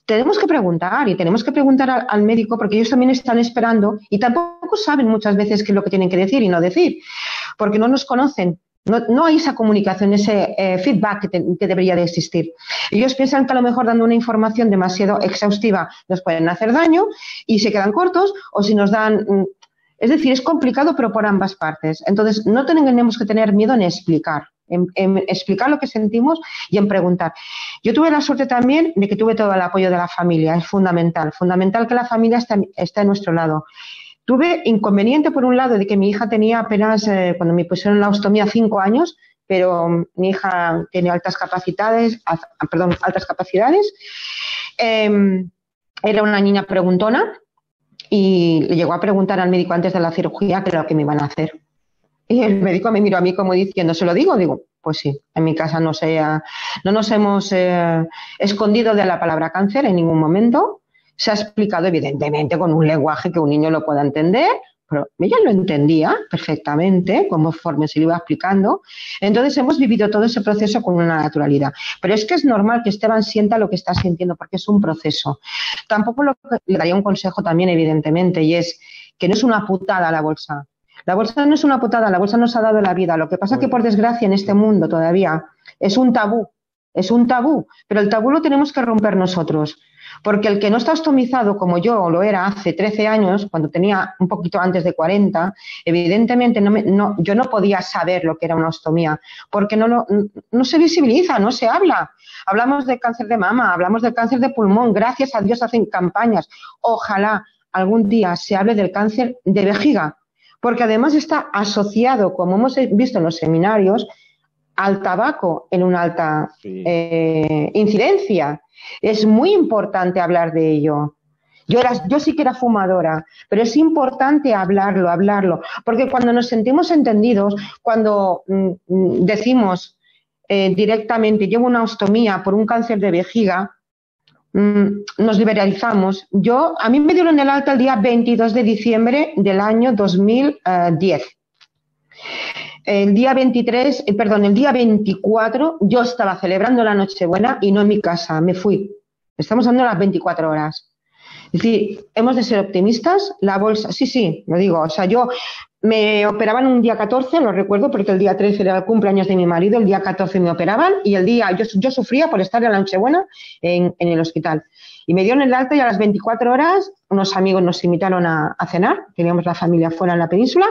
Tenemos que preguntar y tenemos que preguntar al, al médico porque ellos también están esperando y tampoco saben muchas veces qué es lo que tienen que decir y no decir porque no nos conocen. No, no hay esa comunicación, ese eh, feedback que, te, que debería de existir. Ellos piensan que a lo mejor dando una información demasiado exhaustiva nos pueden hacer daño y se quedan cortos o si nos dan... Es decir, es complicado pero por ambas partes. Entonces, no tenemos que tener miedo en explicar. En, en explicar lo que sentimos y en preguntar. Yo tuve la suerte también de que tuve todo el apoyo de la familia, es fundamental, fundamental que la familia está, está a nuestro lado. Tuve inconveniente por un lado de que mi hija tenía apenas, eh, cuando me pusieron la ostomía, cinco años, pero mi hija tiene altas capacidades, al, perdón, altas capacidades. Eh, era una niña preguntona y le llegó a preguntar al médico antes de la cirugía qué era lo que me iban a hacer. Y el médico me miró a mí como diciendo, ¿se lo digo? Digo, pues sí, en mi casa no, se ha, no nos hemos eh, escondido de la palabra cáncer en ningún momento. Se ha explicado, evidentemente, con un lenguaje que un niño lo pueda entender, pero ella lo entendía perfectamente, conforme se lo iba explicando. Entonces, hemos vivido todo ese proceso con una naturalidad. Pero es que es normal que Esteban sienta lo que está sintiendo, porque es un proceso. Tampoco lo, le daría un consejo también, evidentemente, y es que no es una putada la bolsa. La bolsa no es una putada, la bolsa nos ha dado la vida. Lo que pasa es que, por desgracia, en este mundo todavía es un tabú Es un tabú, pero el tabú lo tenemos que romper nosotros, porque el que no está ostomizado, como yo lo era hace trece años, cuando tenía un poquito antes de cuarenta, evidentemente no me, no, yo no podía saber lo que era una ostomía, porque no, lo, no se visibiliza, no se habla. Hablamos de cáncer de mama, hablamos del cáncer de pulmón, gracias a Dios hacen campañas. Ojalá algún día se hable del cáncer de vejiga, porque además está asociado, como hemos visto en los seminarios, al tabaco en una alta sí. eh, incidencia. Es muy importante hablar de ello. Yo, era, yo sí que era fumadora, pero es importante hablarlo, hablarlo, porque cuando nos sentimos entendidos, cuando mm, decimos eh, directamente, llevo una ostomía por un cáncer de vejiga, mm, nos liberalizamos. Yo, a mí me dieron el alta el día veintidós de diciembre del año dos mil diez. El día veintitrés, perdón, el día veinticuatro yo estaba celebrando la Nochebuena y no en mi casa, me fui. Estamos hablando de las veinticuatro horas. Es decir, hemos de ser optimistas, la bolsa, sí, sí, lo digo, o sea, yo me operaban un día catorce, lo recuerdo, porque el día trece era el cumpleaños de mi marido, el día catorce me operaban y el día, yo, yo sufría por estar en la Nochebuena en, en el hospital. Y me dieron el alta y a las veinticuatro horas unos amigos nos invitaron a, a cenar, teníamos la familia fuera en la península,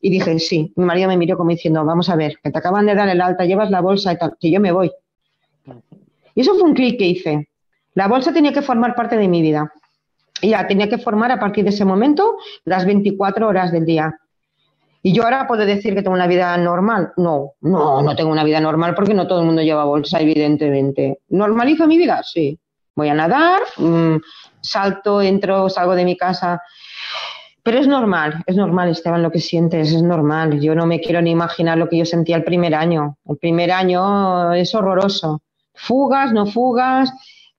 y dije, sí, mi marido me miró como diciendo, vamos a ver, que te acaban de dar el alta, llevas la bolsa y tal, que yo me voy. Y eso fue un clic que hice. La bolsa tenía que formar parte de mi vida. Y la tenía que formar a partir de ese momento las veinticuatro horas del día. Y yo ahora puedo decir que tengo una vida normal. No, no, no tengo una vida normal porque no todo el mundo lleva bolsa, evidentemente. ¿Normalizo mi vida? Sí. Voy a nadar, mmm, salto, entro, salgo de mi casa. Pero es normal, es normal, Esteban, lo que sientes, es normal. Yo no me quiero ni imaginar lo que yo sentía el primer año. El primer año es horroroso. Fugas, no fugas,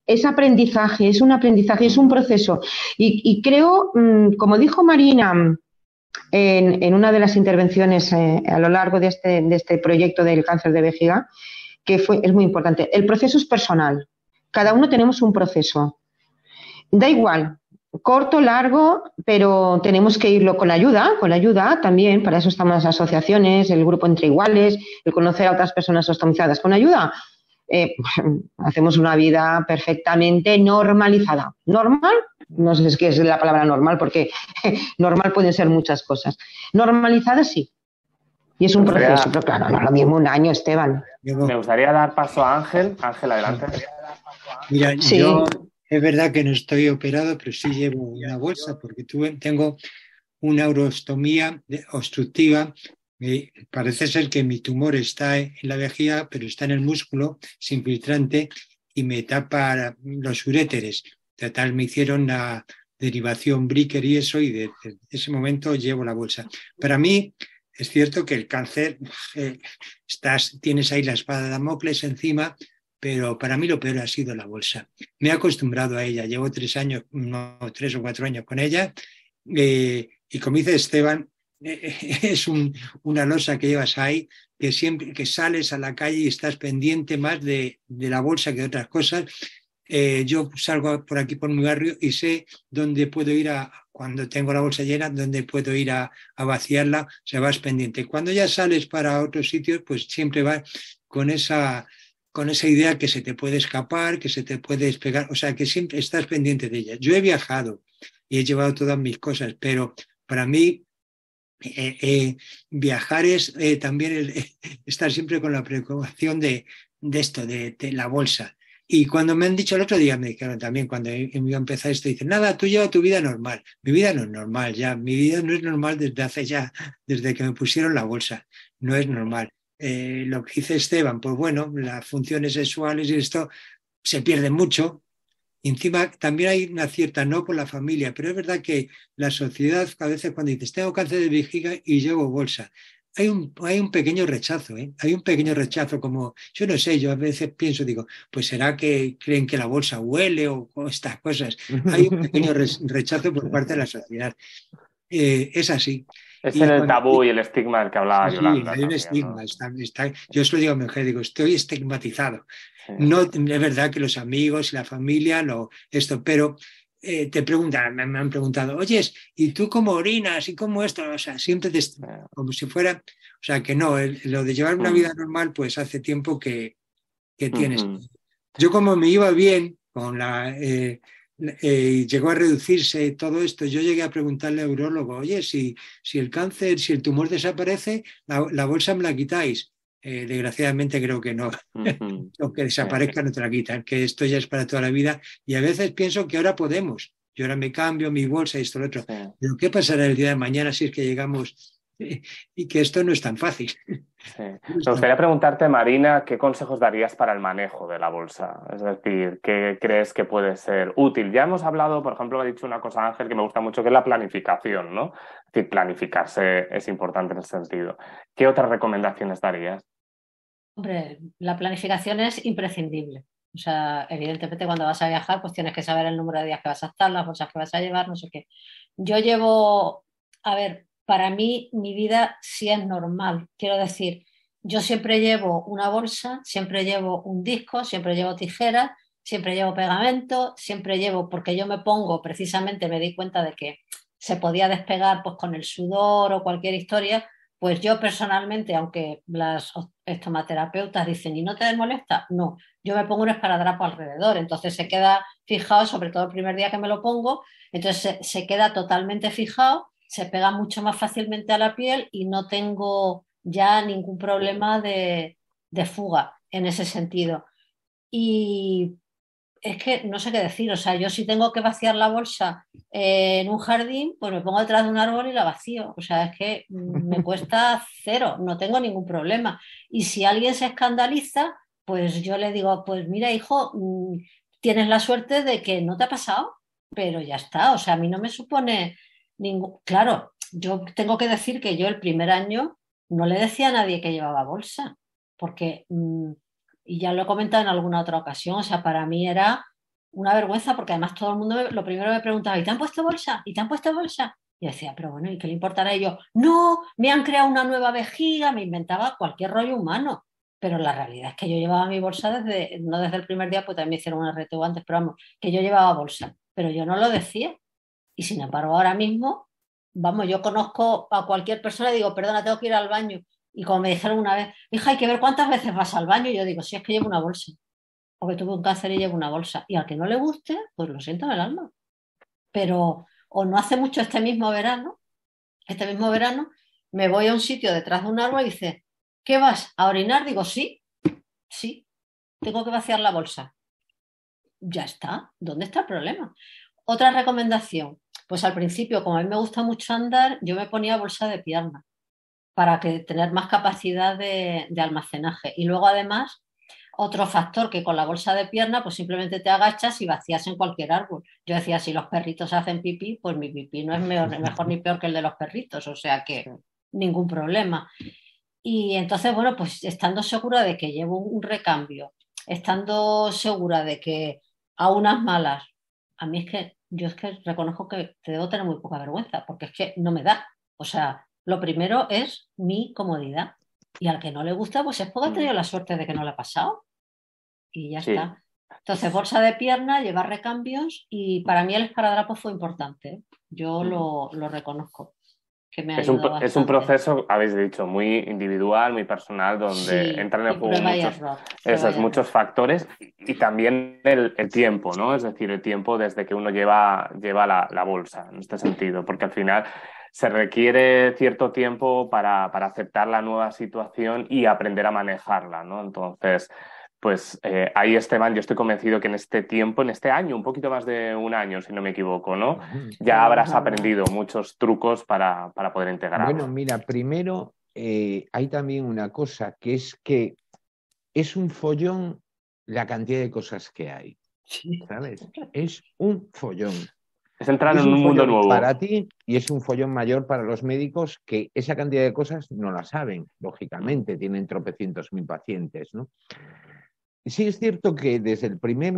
es aprendizaje, es un aprendizaje, es un proceso. Y, y creo, mmm, como dijo Marina en, en una de las intervenciones eh, a lo largo de este, de este proyecto del cáncer de vejiga, que fue, es muy importante, el proceso es personal. Cada uno tenemos un proceso. Da igual, corto, largo, pero tenemos que irlo con ayuda, con ayuda también. Para eso están las asociaciones, el grupo entre iguales, el conocer a otras personas ostomizadas. Con ayuda eh, hacemos una vida perfectamente normalizada. ¿Normal? No sé si es la palabra normal, porque normal pueden ser muchas cosas. Normalizada sí. Y es un proceso, pero claro, no es lo mismo un año, Esteban. Me gustaría dar paso a Ángel. Ángel, adelante. Mira, sí. Yo es verdad que no estoy operado, pero sí llevo una bolsa porque tuve, tengo una urostomía obstructiva. Eh, parece ser que mi tumor está en la vejiga, pero está en el músculo, es infiltrante y me tapa los uréteres. De tal me hicieron la derivación Bricker y eso, y desde de ese momento llevo la bolsa. Para mí... es cierto que el cáncer, eh, estás, tienes ahí la espada de Damocles encima, pero para mí lo peor ha sido la bolsa. Me he acostumbrado a ella, llevo tres años, no, tres o cuatro años con ella, eh, y como dice Esteban, eh, es un, una losa que llevas ahí, que siempre que sales a la calle y estás pendiente más de, de la bolsa que de otras cosas. Eh, yo salgo por aquí por mi barrio y sé dónde puedo ir a, cuando tengo la bolsa llena, dónde puedo ir a, a vaciarla, o sea, vas pendiente. Cuando ya sales para otros sitios, pues siempre vas con esa, con esa idea que se te puede escapar, que se te puede despegar, o sea, que siempre estás pendiente de ella. Yo he viajado y he llevado todas mis cosas, pero para mí eh, eh, viajar es eh, también el, eh, estar siempre con la preocupación de, de esto, de, de la bolsa. Y cuando me han dicho el otro día, me dijeron también, cuando yo empecé esto, dicen, nada, tú llevas tu vida normal. Mi vida no es normal ya, mi vida no es normal desde hace ya, desde que me pusieron la bolsa, no es normal. Eh, lo que dice Esteban, pues bueno, las funciones sexuales y esto se pierde mucho. Y encima también hay una cierta, no por la familia, pero es verdad que la sociedad a veces cuando dices, tengo cáncer de vejiga y llevo bolsa, Hay un, hay un pequeño rechazo, ¿eh? Hay un pequeño rechazo como, yo no sé, yo a veces pienso, digo, pues será que creen que la bolsa huele o, o estas cosas. Hay un pequeño re, rechazo por parte de la sociedad. Eh, es así. Es en el tabú y el estigma del que hablaba sí, Yolanda. Hay un también, estigma. ¿No? Está, está, yo se lo digo a mi mujer, digo, estoy estigmatizado. Sí. No, es verdad que los amigos, la familia, lo, esto, pero... Eh, te preguntan, me, me han preguntado, oye, ¿y tú cómo orinas? ¿Y cómo esto? O sea, siempre te, como si fuera, o sea, que no, el, lo de llevar una vida normal, pues hace tiempo que, que tienes. Uh-huh. Yo como me iba bien, con la, eh, eh, llegó a reducirse todo esto, yo llegué a preguntarle al urólogo, oye, si, si el cáncer, si el tumor desaparece, la, la bolsa me la quitáis. Eh, desgraciadamente creo que no. Uh-huh. Aunque desaparezca no te la quitan, que esto ya es para toda la vida. Y a veces pienso que ahora podemos. Yo ahora me cambio mi bolsa y esto lo otro. Uh-huh. Pero ¿qué pasará el día de mañana si es que llegamos...? Y que esto no es tan fácil. Sí. Me gustaría preguntarte, Marina, ¿qué consejos darías para el manejo de la bolsa? Es decir, ¿qué crees que puede ser útil? Ya hemos hablado, por ejemplo, ha dicho una cosa Ángel que me gusta mucho, que es la planificación, ¿no? Es decir, planificarse es importante en ese sentido. ¿Qué otras recomendaciones darías? Hombre, la planificación es imprescindible. O sea, evidentemente cuando vas a viajar, pues tienes que saber el número de días que vas a estar, las bolsas que vas a llevar, no sé qué. Yo llevo... A ver... Para mí, mi vida sí es normal. Quiero decir, yo siempre llevo una bolsa, siempre llevo un disco, siempre llevo tijeras, siempre llevo pegamento, siempre llevo, porque yo me pongo, precisamente me di cuenta de que se podía despegar pues, con el sudor o cualquier historia, pues yo personalmente, aunque las estomaterapeutas dicen, ¿y no te molesta? No, yo me pongo un esparadrapo alrededor, entonces se queda fijado, sobre todo el primer día que me lo pongo, entonces se, se queda totalmente fijado, se pega mucho más fácilmente a la piel y no tengo ya ningún problema de, de fuga en ese sentido. Y es que no sé qué decir, o sea, yo si tengo que vaciar la bolsa en un jardín, pues me pongo detrás de un árbol y la vacío. O sea, es que me cuesta cero, no tengo ningún problema. Y si alguien se escandaliza, pues yo le digo, pues mira, hijo, tienes la suerte de que no te ha pasado, pero ya está, o sea, a mí no me supone... Ningún... Claro, yo tengo que decir que yo el primer año no le decía a nadie que llevaba bolsa, porque, y ya lo he comentado en alguna otra ocasión, o sea, para mí era una vergüenza, porque además todo el mundo me, lo primero me preguntaba, ¿y te han puesto bolsa? ¿Y te han puesto bolsa? Y decía, pero bueno, ¿y qué le importará? Y yo, no, me han creado una nueva vejiga, me inventaba cualquier rollo humano, pero la realidad es que yo llevaba mi bolsa desde, no desde el primer día, pues también me hicieron una R T U antes, pero vamos, que yo llevaba bolsa, pero yo no lo decía. Y sin embargo ahora mismo, vamos, yo conozco a cualquier persona y digo, perdona, tengo que ir al baño. Y como me dijeron una vez, hija, hay que ver cuántas veces vas al baño. Y yo digo, sí, es que llevo una bolsa. Porque tuve un cáncer y llevo una bolsa. Y al que no le guste, pues lo siento en el alma. Pero, o no hace mucho este mismo verano, este mismo verano, me voy a un sitio detrás de un árbol y dice, ¿qué vas? ¿A orinar? Digo, sí, sí, tengo que vaciar la bolsa. Ya está, ¿dónde está el problema? Otra recomendación. Pues al principio, como a mí me gusta mucho andar, yo me ponía bolsa de pierna para que, tener más capacidad de, de almacenaje. Y luego, además, otro factor que con la bolsa de pierna, pues simplemente te agachas y vacías en cualquier árbol. Yo decía, si los perritos hacen pipí, pues mi pipí no es mejor, mejor ni peor que el de los perritos, o sea que ningún problema. Y entonces, bueno, pues estando segura de que llevo un recambio, estando segura de que a unas malas, a mí es que... Yo es que reconozco que te debo tener muy poca vergüenza, porque es que no me da. O sea, lo primero es mi comodidad. Y al que no le gusta, pues es porque ha tenido la suerte de que no le ha pasado. Y ya sí. Está. Entonces, bolsa de pierna, llevar recambios. Y para mí el esparadrapo fue importante. Yo lo, lo reconozco. Que me ha es, un, es un proceso, habéis dicho, muy individual, muy personal, donde sí, entran en juego muchos, error, esos, muchos factores y también el, el tiempo, ¿no? Es decir, el tiempo desde que uno lleva, lleva la, la bolsa, en este sentido, porque al final se requiere cierto tiempo para, para aceptar la nueva situación y aprender a manejarla, ¿no? Entonces... Pues eh, ahí, Esteban, yo estoy convencido que en este tiempo, en este año, un poquito más de un año, si no me equivoco, ¿no? Ya habrás aprendido muchos trucos para, para poder integrar. Bueno, mira, primero eh, hay también una cosa, que es que es un follón la cantidad de cosas que hay, ¿sabes? Es un follón. Es entrar en un mundo nuevo. Para ti, y es un follón mayor para los médicos que esa cantidad de cosas no la saben, lógicamente, tienen tropecientos mil pacientes, ¿no? Sí, es cierto que desde el primer...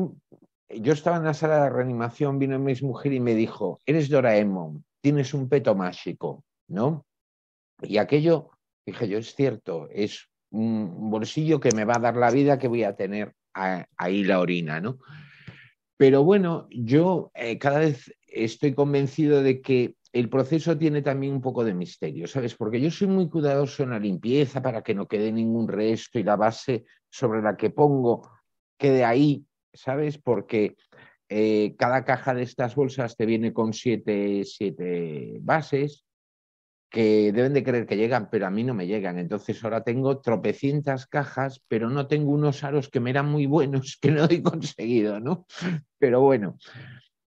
Yo estaba en la sala de reanimación, vino mi mujer y me dijo, eres Doraemon, tienes un peto mágico, ¿no? Y aquello, dije yo, es cierto, es un bolsillo que me va a dar la vida que voy a tener ahí la orina, ¿no? Pero bueno, yo eh, cada vez estoy convencido de que el proceso tiene también un poco de misterio, ¿sabes? Porque yo soy muy cuidadoso en la limpieza para que no quede ningún resto y la base sobre la que pongo quede ahí, ¿sabes? Porque eh, cada caja de estas bolsas te viene con siete, siete bases que deben de creer que llegan, pero a mí no me llegan. Entonces ahora tengo tropecientas cajas, pero no tengo unos aros que me eran muy buenos, que no he conseguido, ¿no? Pero bueno,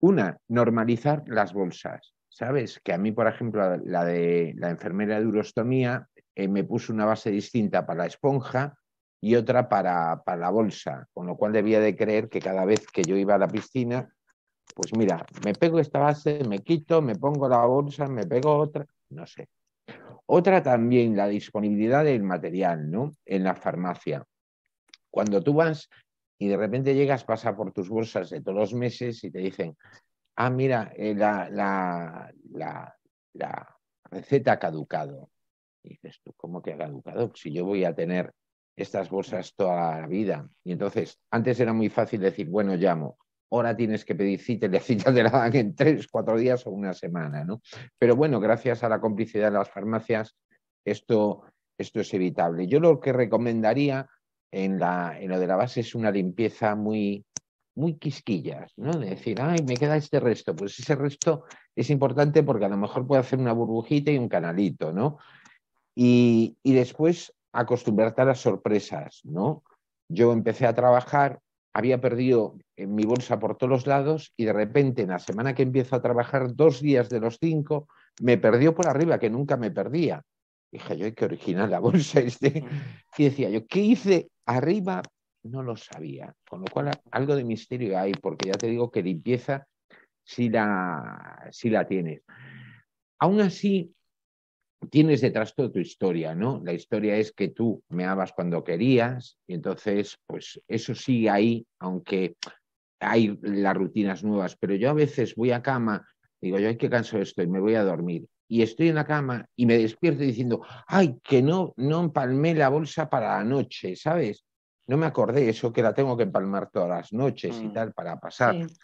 una, normalizar las bolsas, ¿sabes? Que a mí, por ejemplo, la de la enfermera de urostomía eh, me puso una base distinta para la esponja y otra para, para la bolsa, con lo cual debía de creer que cada vez que yo iba a la piscina, pues mira, me pego esta base, me quito, me pongo la bolsa, me pego otra, no sé. Otra también, la disponibilidad del material, ¿no? En la farmacia. Cuando tú vas y de repente llegas, pasa por tus bolsas de todos los meses y te dicen, ah, mira, eh, la, la, la, la receta ha caducado. Y dices tú, ¿cómo que ha caducado? Si yo voy a tener estas bolsas toda la vida. Y entonces, antes era muy fácil decir, bueno, llamo. Ahora tienes que pedir cita y la cita te la dan en tres, cuatro días o una semana, ¿no? Pero bueno, gracias a la complicidad de las farmacias, esto, esto es evitable. Yo lo que recomendaría en, la, en lo de la base es una limpieza muy, muy quisquillas, ¿no? De decir, ay, me queda este resto. Pues ese resto es importante porque a lo mejor puede hacer una burbujita y un canalito, ¿no? Y, y después acostumbrarte a las sorpresas, ¿no? Yo empecé a trabajar, había perdido en mi bolsa por todos los lados y de repente en la semana que empiezo a trabajar, dos días de los cinco, me perdió por arriba, que nunca me perdía. Dije yo, qué original la bolsa este. Y decía yo, ¿qué hice arriba? No lo sabía. Con lo cual algo de misterio hay, porque ya te digo que limpieza sí la, sí la tienes. Aún así, tienes detrás toda tu historia, ¿no? La historia es que tú meabas cuando querías y entonces, pues eso sigue ahí, aunque hay las rutinas nuevas. Pero yo a veces voy a cama, digo, yo, ay, qué cansado estoy, me voy a dormir. Y estoy en la cama y me despierto diciendo, ay, que no, no empalmé la bolsa para la noche, ¿sabes? No me acordé eso, que la tengo que empalmar todas las noches mm. y tal para pasar. Sí.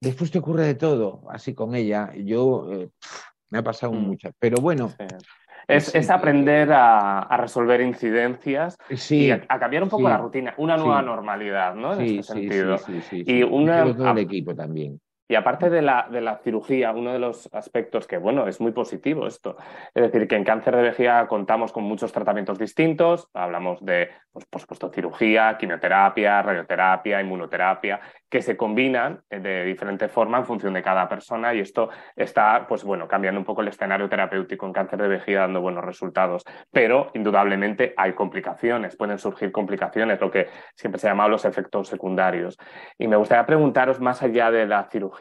Después te ocurre de todo, así con ella. Yo... Eh, Me ha pasado muchas, pero bueno. Sí. Es, es aprender a, a resolver incidencias sí, y a, a cambiar un poco sí, la rutina, una nueva sí, normalidad, ¿no? En sí, este sí, sentido. Sí, sí, sí, y sí. Una, y todo el equipo también. Y aparte de la, de la cirugía, uno de los aspectos que, bueno, es muy positivo esto. Es decir, que en cáncer de vejiga contamos con muchos tratamientos distintos. Hablamos de, pues, por supuesto, cirugía, quimioterapia, radioterapia, inmunoterapia, que se combinan de diferente forma en función de cada persona. Y esto está, pues bueno, cambiando un poco el escenario terapéutico en cáncer de vejiga, dando buenos resultados. Pero, indudablemente, hay complicaciones. Pueden surgir complicaciones, lo que siempre se ha llamado los efectos secundarios. Y me gustaría preguntaros, más allá de la cirugía,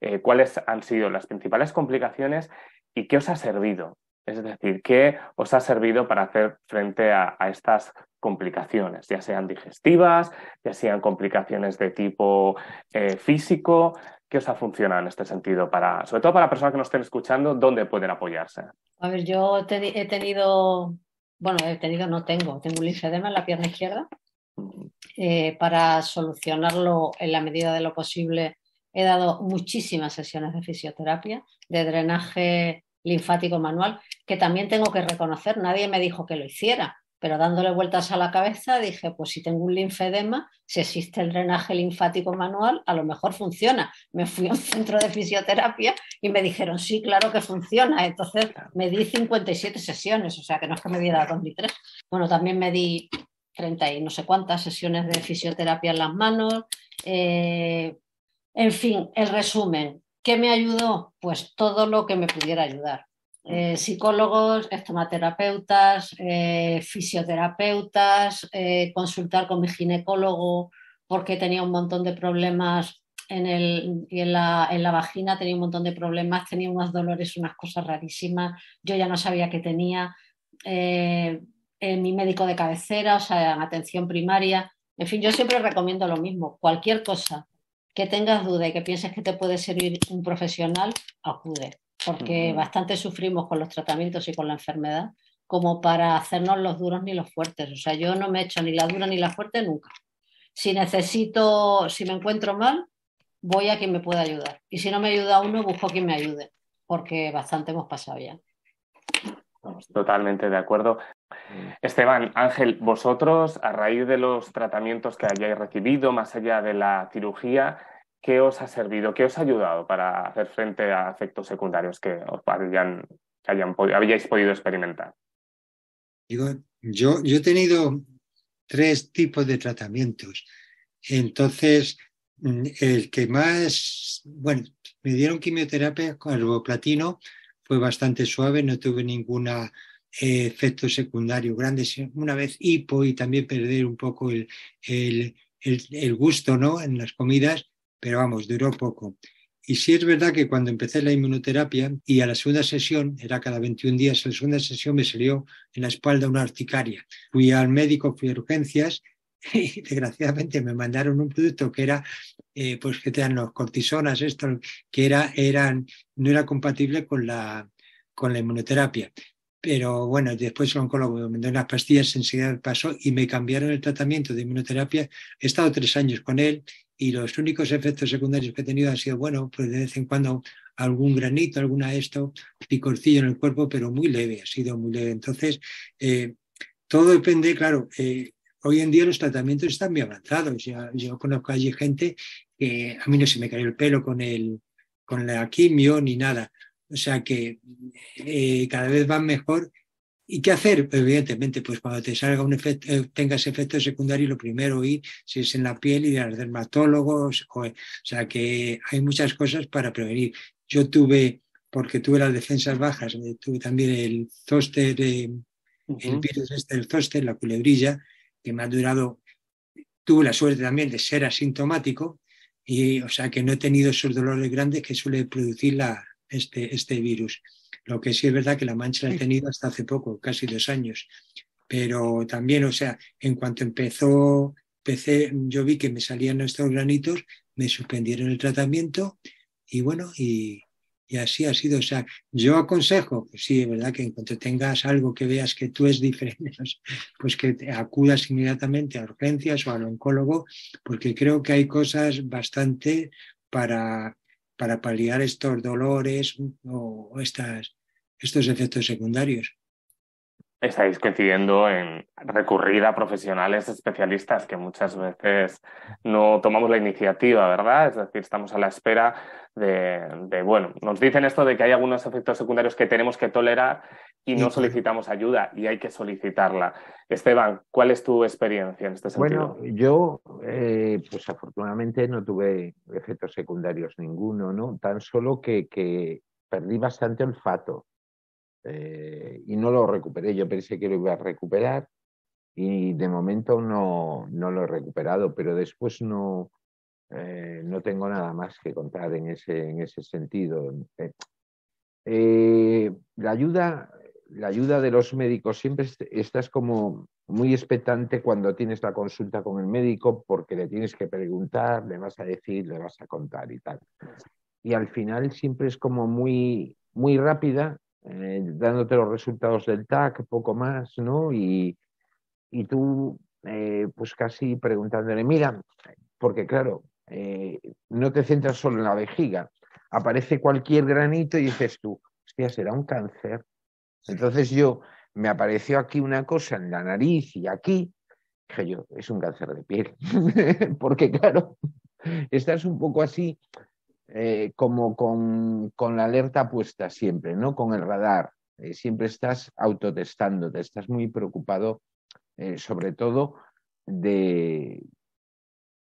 Eh, ¿cuáles han sido las principales complicaciones y qué os ha servido? Es decir, ¿qué os ha servido para hacer frente a, a estas complicaciones? Ya sean digestivas, ya sean complicaciones de tipo eh, físico. ¿Qué os ha funcionado en este sentido? Para, sobre todo para las personas que nos estén escuchando, ¿dónde pueden apoyarse? A ver, yo te, he tenido... Bueno, he tenido, no tengo. Tengo un linfedema en la pierna izquierda. Eh, para solucionarlo en la medida de lo posible, he dado muchísimas sesiones de fisioterapia, de drenaje linfático manual, que también tengo que reconocer, nadie me dijo que lo hiciera, pero dándole vueltas a la cabeza dije, pues si tengo un linfedema, si existe el drenaje linfático manual, a lo mejor funciona. Me fui a un centro de fisioterapia y me dijeron, sí, claro que funciona. Entonces me di cincuenta y siete sesiones, o sea que no es que me diera dos ni tres. Bueno, también me di treinta y no sé cuántas sesiones de fisioterapia en las manos, eh... En fin, el resumen, ¿qué me ayudó? Pues todo lo que me pudiera ayudar. Eh, psicólogos, estomaterapeutas, eh, fisioterapeutas, eh, consultar con mi ginecólogo porque tenía un montón de problemas en, el, y en, la, en la vagina, tenía un montón de problemas, tenía unos dolores, unas cosas rarísimas, yo ya no sabía qué tenía, eh, eh, mi médico de cabecera, o sea, en atención primaria. En fin, yo siempre recomiendo lo mismo, cualquier cosa que tengas duda y que pienses que te puede servir un profesional, acude, porque uh-huh. bastante sufrimos con los tratamientos y con la enfermedad como para hacernos los duros ni los fuertes. O sea, yo no me he hecho ni la dura ni la fuerte nunca. Si necesito, si me encuentro mal, voy a quien me pueda ayudar. Y si no me ayuda uno, busco a quien me ayude. porque bastante hemos pasado ya. Totalmente de acuerdo. Esteban, Ángel, vosotros, a raíz de los tratamientos que hayáis recibido, más allá de la cirugía, ¿qué os ha servido? ¿Qué os ha ayudado para hacer frente a efectos secundarios que os hayan, que hayan, habíais podido experimentar? Digo, yo, yo he tenido tres tipos de tratamientos. Entonces, el que más... Bueno, me dieron quimioterapia con carboplatino, fue bastante suave, no tuve ningún eh, efecto secundario grande. Una vez hipo y también perder un poco el, el, el, el gusto, ¿no?, en las comidas, pero vamos, duró poco. Y sí es verdad que cuando empecé la inmunoterapia y a la segunda sesión, era cada veintiún días, a la segunda sesión me salió en la espalda una urticaria. Fui al médico, fui a urgencias y desgraciadamente me mandaron un producto que era, eh, pues que eran los cortisonas, esto, que era, eran, no era compatible con la, con la inmunoterapia. Pero bueno, después el oncólogo me mandó unas pastillas, enseguida pasó y me cambiaron el tratamiento de inmunoterapia. He estado tres años con él y los únicos efectos secundarios que he tenido han sido, bueno, pues de vez en cuando algún granito, alguna esto, picorcillo en el cuerpo, pero muy leve, ha sido muy leve. Entonces, eh, todo depende, claro, eh, hoy en día los tratamientos están muy avanzados. Ya, yo conozco allí gente que a mí no se me cayó el pelo con, el, con la quimio ni nada. O sea que eh, cada vez van mejor. ¿Y qué hacer? Pues evidentemente, pues cuando te salga un efecto, eh, tengas efectos secundarios, lo primero ir, si es en la piel, ir a los dermatólogos. O, o sea que hay muchas cosas para prevenir. Yo tuve, porque tuve las defensas bajas, eh, tuve también el zóster, eh, uh-huh. el virus este del zóster, la culebrilla, que me ha durado. Tuve la suerte también de ser asintomático, y o sea que no he tenido esos dolores grandes que suele producir la. Este, este virus. Lo que sí es verdad que la mancha la he tenido hasta hace poco, casi dos años. Pero también, o sea, en cuanto empezó, empecé, yo vi que me salían estos granitos, me suspendieron el tratamiento y bueno, y, y así ha sido. O sea, yo aconsejo, pues sí, es verdad que en cuanto tengas algo que veas que tú es diferente, pues que te acudas inmediatamente a urgencias o al oncólogo, porque creo que hay cosas bastante para... para paliar estos dolores o estas, estos efectos secundarios. Estáis coincidiendo en recurrir a profesionales especialistas que muchas veces no tomamos la iniciativa, ¿verdad? Es decir, estamos a la espera de, de bueno, nos dicen esto de que hay algunos efectos secundarios que tenemos que tolerar y no solicitamos ayuda y hay que solicitarla. Esteban, ¿cuál es tu experiencia en este sentido? Bueno, yo, eh, pues afortunadamente no tuve efectos secundarios ninguno, ¿no? Tan solo que, que perdí bastante olfato. Eh, y no lo recuperé, yo pensé que lo iba a recuperar y de momento no, no lo he recuperado, pero después no, eh, no tengo nada más que contar en ese, en ese sentido. Eh, eh, la ayuda, la ayuda de los médicos, siempre estás como muy expectante cuando tienes la consulta con el médico porque le tienes que preguntar, le vas a decir, le vas a contar y tal. Y al final siempre es como muy, muy rápida. Eh, dándote los resultados del T A C, poco más, ¿no? Y, y tú, eh, pues casi preguntándole, mira, porque claro, eh, no te centras solo en la vejiga, aparece cualquier granito y dices tú, hostia, será un cáncer. Entonces yo, me apareció aquí una cosa en la nariz y aquí, dije yo, es un cáncer de piel, porque claro, estás un poco así... Eh, como con, con la alerta puesta siempre, ¿no? Con el radar. Eh, siempre estás autotestándote, estás muy preocupado, eh, sobre todo, de,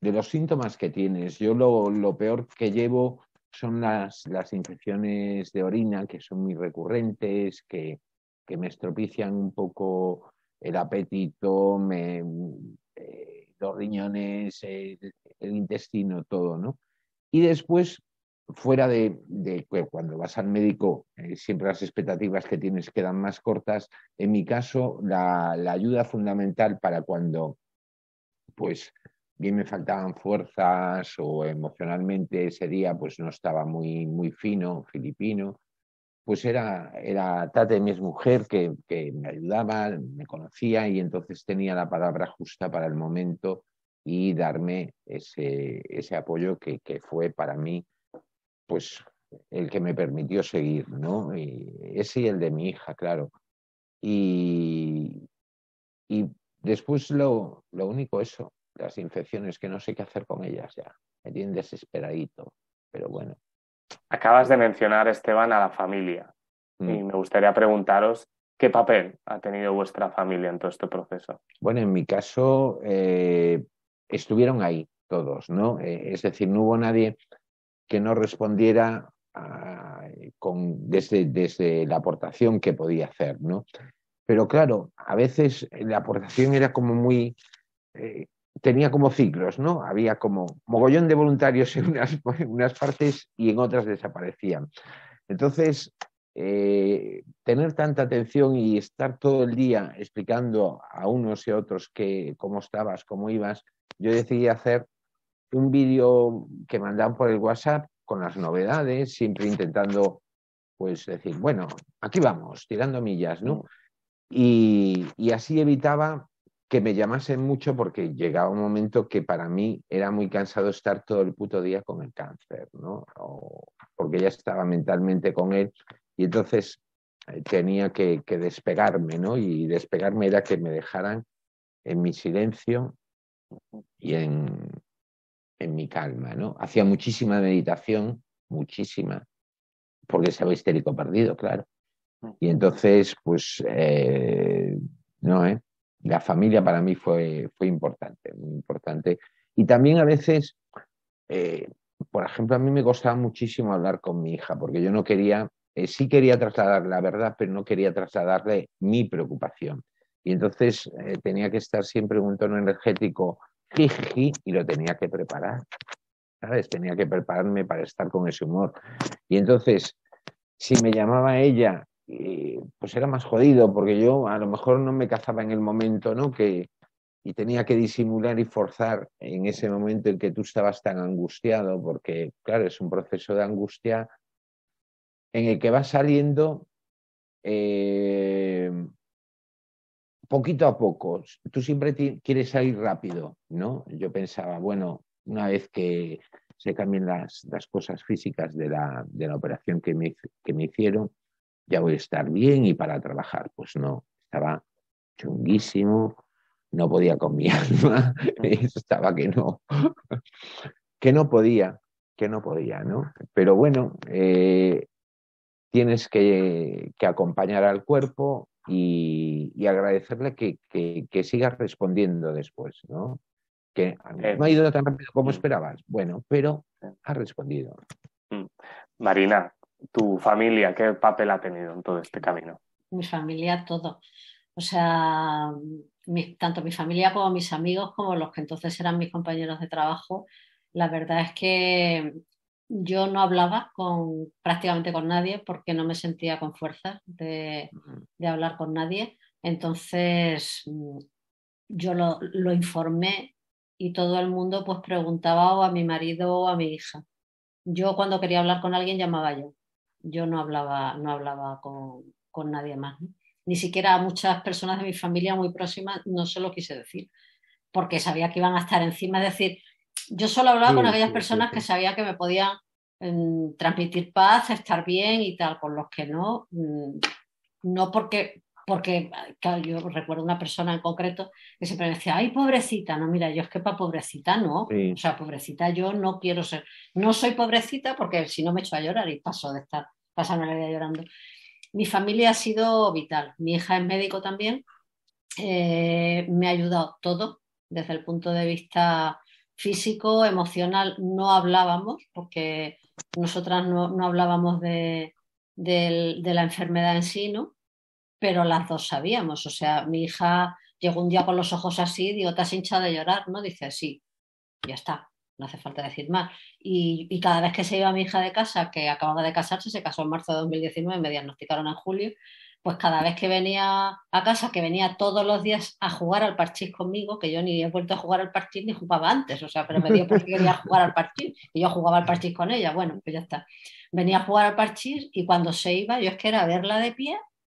de los síntomas que tienes. Yo lo, lo peor que llevo son las, las infecciones de orina, que son muy recurrentes, que, que me estropician un poco el apetito, me, eh, los riñones, el, el intestino, todo, ¿no? Y después... fuera de, de cuando vas al médico, eh, siempre las expectativas que tienes quedan más cortas. En mi caso, la, la ayuda fundamental para cuando, pues, bien me faltaban fuerzas o emocionalmente ese día, pues, no estaba muy, muy fino, filipino, pues era, era Tate, mi mujer, que, que me ayudaba, me conocía y entonces tenía la palabra justa para el momento y darme ese, ese apoyo que, que fue para mí, pues el que me permitió seguir, ¿no? Y ese y el de mi hija, claro. Y, y después lo, lo único eso, las infecciones, que no sé qué hacer con ellas ya. Me tienen desesperadito, pero bueno. Acabas de mencionar, Esteban, a la familia. Mm. Y me gustaría preguntaros qué papel ha tenido vuestra familia en todo este proceso. Bueno, en mi caso eh, estuvieron ahí todos, ¿no? Eh, es decir, no hubo nadie que no respondiera a, con, desde, desde la aportación que podía hacer, ¿no? Pero claro, a veces la aportación era como muy... Eh, tenía como ciclos, ¿no? Había como mogollón de voluntarios en unas, en unas partes y en otras desaparecían. Entonces, eh, tener tanta atención y estar todo el día explicando a unos y a otros que, cómo estabas, cómo ibas, yo decidí hacer un vídeo que mandaban por el WhatsApp con las novedades, siempre intentando, pues, decir, bueno, aquí vamos, tirando millas, ¿no? Y, y así evitaba que me llamasen mucho, porque llegaba un momento que para mí era muy cansado estar todo el puto día con el cáncer, ¿no? O porque ya estaba mentalmente con él y entonces tenía que, que despegarme, ¿no? Y despegarme era que me dejaran en mi silencio y en, en mi calma, ¿no? Hacía muchísima meditación, muchísima, porque estaba histérico perdido, claro. Y entonces, pues, eh, no, ¿eh? La familia para mí fue, fue importante, muy importante. Y también a veces, eh, por ejemplo, a mí me costaba muchísimo hablar con mi hija, porque yo no quería, eh, sí quería trasladar la verdad, pero no quería trasladarle mi preocupación. Y entonces eh, tenía que estar siempre en un tono energético, jiji, y lo tenía que preparar, ¿sabes? Tenía que prepararme para estar con ese humor. Y entonces, si me llamaba ella... pues era más jodido, porque yo a lo mejor no me cazaba en el momento, ¿no? Que, y tenía que disimular y forzar en ese momento en que tú estabas tan angustiado, porque, claro, es un proceso de angustia en el que vas saliendo eh, poquito a poco. Tú siempre quieres salir rápido, ¿no? Yo pensaba, bueno, una vez que se cambien las, las cosas físicas de la, de la operación que me, que me hicieron, ya voy a estar bien y para trabajar. Pues no, estaba chunguísimo, no podía con mi alma, estaba que no, que no podía, que no podía, ¿no? Pero bueno, eh, tienes que, que acompañar al cuerpo y, y agradecerle que, que, que sigas respondiendo después, ¿no? Que no ha ido tan rápido como esperabas, bueno, pero ha respondido. Marina, ¿tu familia qué papel ha tenido en todo este camino? Mi familia, todo. O sea, mi, tanto mi familia como mis amigos, como los que entonces eran mis compañeros de trabajo, la verdad es que yo no hablaba con, prácticamente con nadie, porque no me sentía con fuerza de, de hablar con nadie. Entonces yo lo, lo informé y todo el mundo pues preguntaba o a mi marido o a mi hija. Yo cuando quería hablar con alguien llamaba yo. Yo no hablaba, no hablaba con, con nadie más, ¿no? Ni siquiera a muchas personas de mi familia muy próximas no se lo quise decir, porque sabía que iban a estar encima. Es decir, yo solo hablaba sí, con aquellas sí, personas sí, sí. que sabía que me podían eh, transmitir paz, estar bien y tal. Con los que no, mmm, no porque, porque claro, yo recuerdo una persona en concreto que siempre me decía, ay, pobrecita. No, mira, yo es que para pobrecita no, sí. o sea, pobrecita yo no quiero ser, no soy pobrecita, porque si no me echo a llorar y paso de estar, pasando la vida llorando. Mi familia ha sido vital, mi hija es médico también, eh, me ha ayudado todo, desde el punto de vista físico, emocional. No hablábamos, porque nosotras no, no hablábamos de, de, de la enfermedad en sí, ¿no? Pero las dos sabíamos. O sea, mi hija llegó un día con los ojos así, digo, te has hinchado de llorar, ¿no? Dice, sí, ya está, no hace falta decir más. Y, y cada vez que se iba mi hija de casa, que acababa de casarse, se casó en marzo de dos mil diecinueve, me diagnosticaron en julio, pues cada vez que venía a casa, que venía todos los días a jugar al parchís conmigo, que yo ni he vuelto a jugar al parchís ni jugaba antes, o sea, pero me dio porque quería jugar al parchís y yo jugaba al parchís con ella, bueno, pues ya está. Venía a jugar al parchís y cuando se iba, yo es que era verla de pie,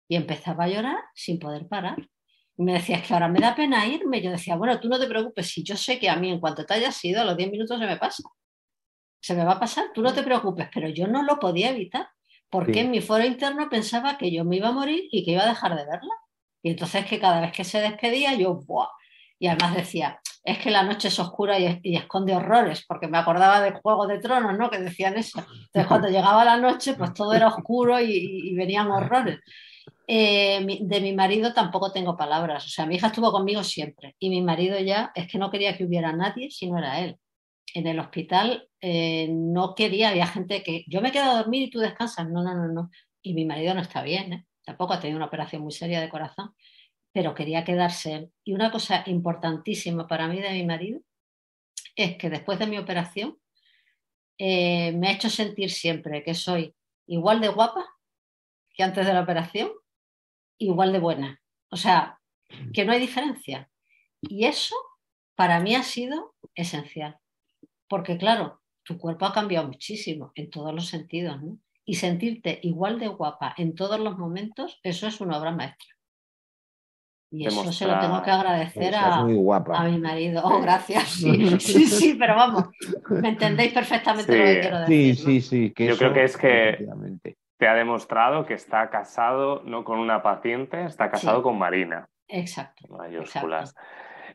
y empezaba a llorar sin poder parar. Y me decía, es que ahora me da pena irme. Yo decía, bueno, tú no te preocupes, si yo sé que a mí en cuanto te hayas ido, a los diez minutos se me pasa. se me va a pasar, tú no te preocupes, pero yo no lo podía evitar, porque sí. en mi foro interno pensaba que yo me iba a morir y que iba a dejar de verla. Y entonces que cada vez que se despedía yo, ¡buah! Y además decía, es que la noche es oscura y, y esconde horrores, porque me acordaba del Juego de Tronos, ¿no? Que decían eso. Entonces cuando llegaba la noche, pues todo era oscuro y, y venían horrores. Eh, de mi marido tampoco tengo palabras, o sea, mi hija estuvo conmigo siempre y mi marido ya es que no quería que hubiera nadie si no era él. En el hospital eh, no quería, había gente que yo me quedo a dormir y tú descansas, no, no, no, no, y mi marido no está bien, ¿eh? Tampoco ha tenido una operación muy seria de corazón, pero quería quedarse él. Y una cosa importantísima para mí de mi marido es que después de mi operación eh, me ha hecho sentir siempre que soy igual de guapa que antes de la operación, igual de buena, o sea, que no hay diferencia. Y eso para mí ha sido esencial, porque claro, tu cuerpo ha cambiado muchísimo en todos los sentidos, ¿no? Y sentirte igual de guapa en todos los momentos, eso es una obra maestra. Y eso mostra, se lo tengo que agradecer a, a mi marido. Oh, gracias. Sí, sí, sí, pero vamos, me entendéis perfectamente sí, lo que quiero decir. Sí, ¿no? sí, sí. Que Yo eso, creo que es que te ha demostrado que está casado no con una paciente, está casado sí. con Marina. Exacto. Mayúsculas. Exacto.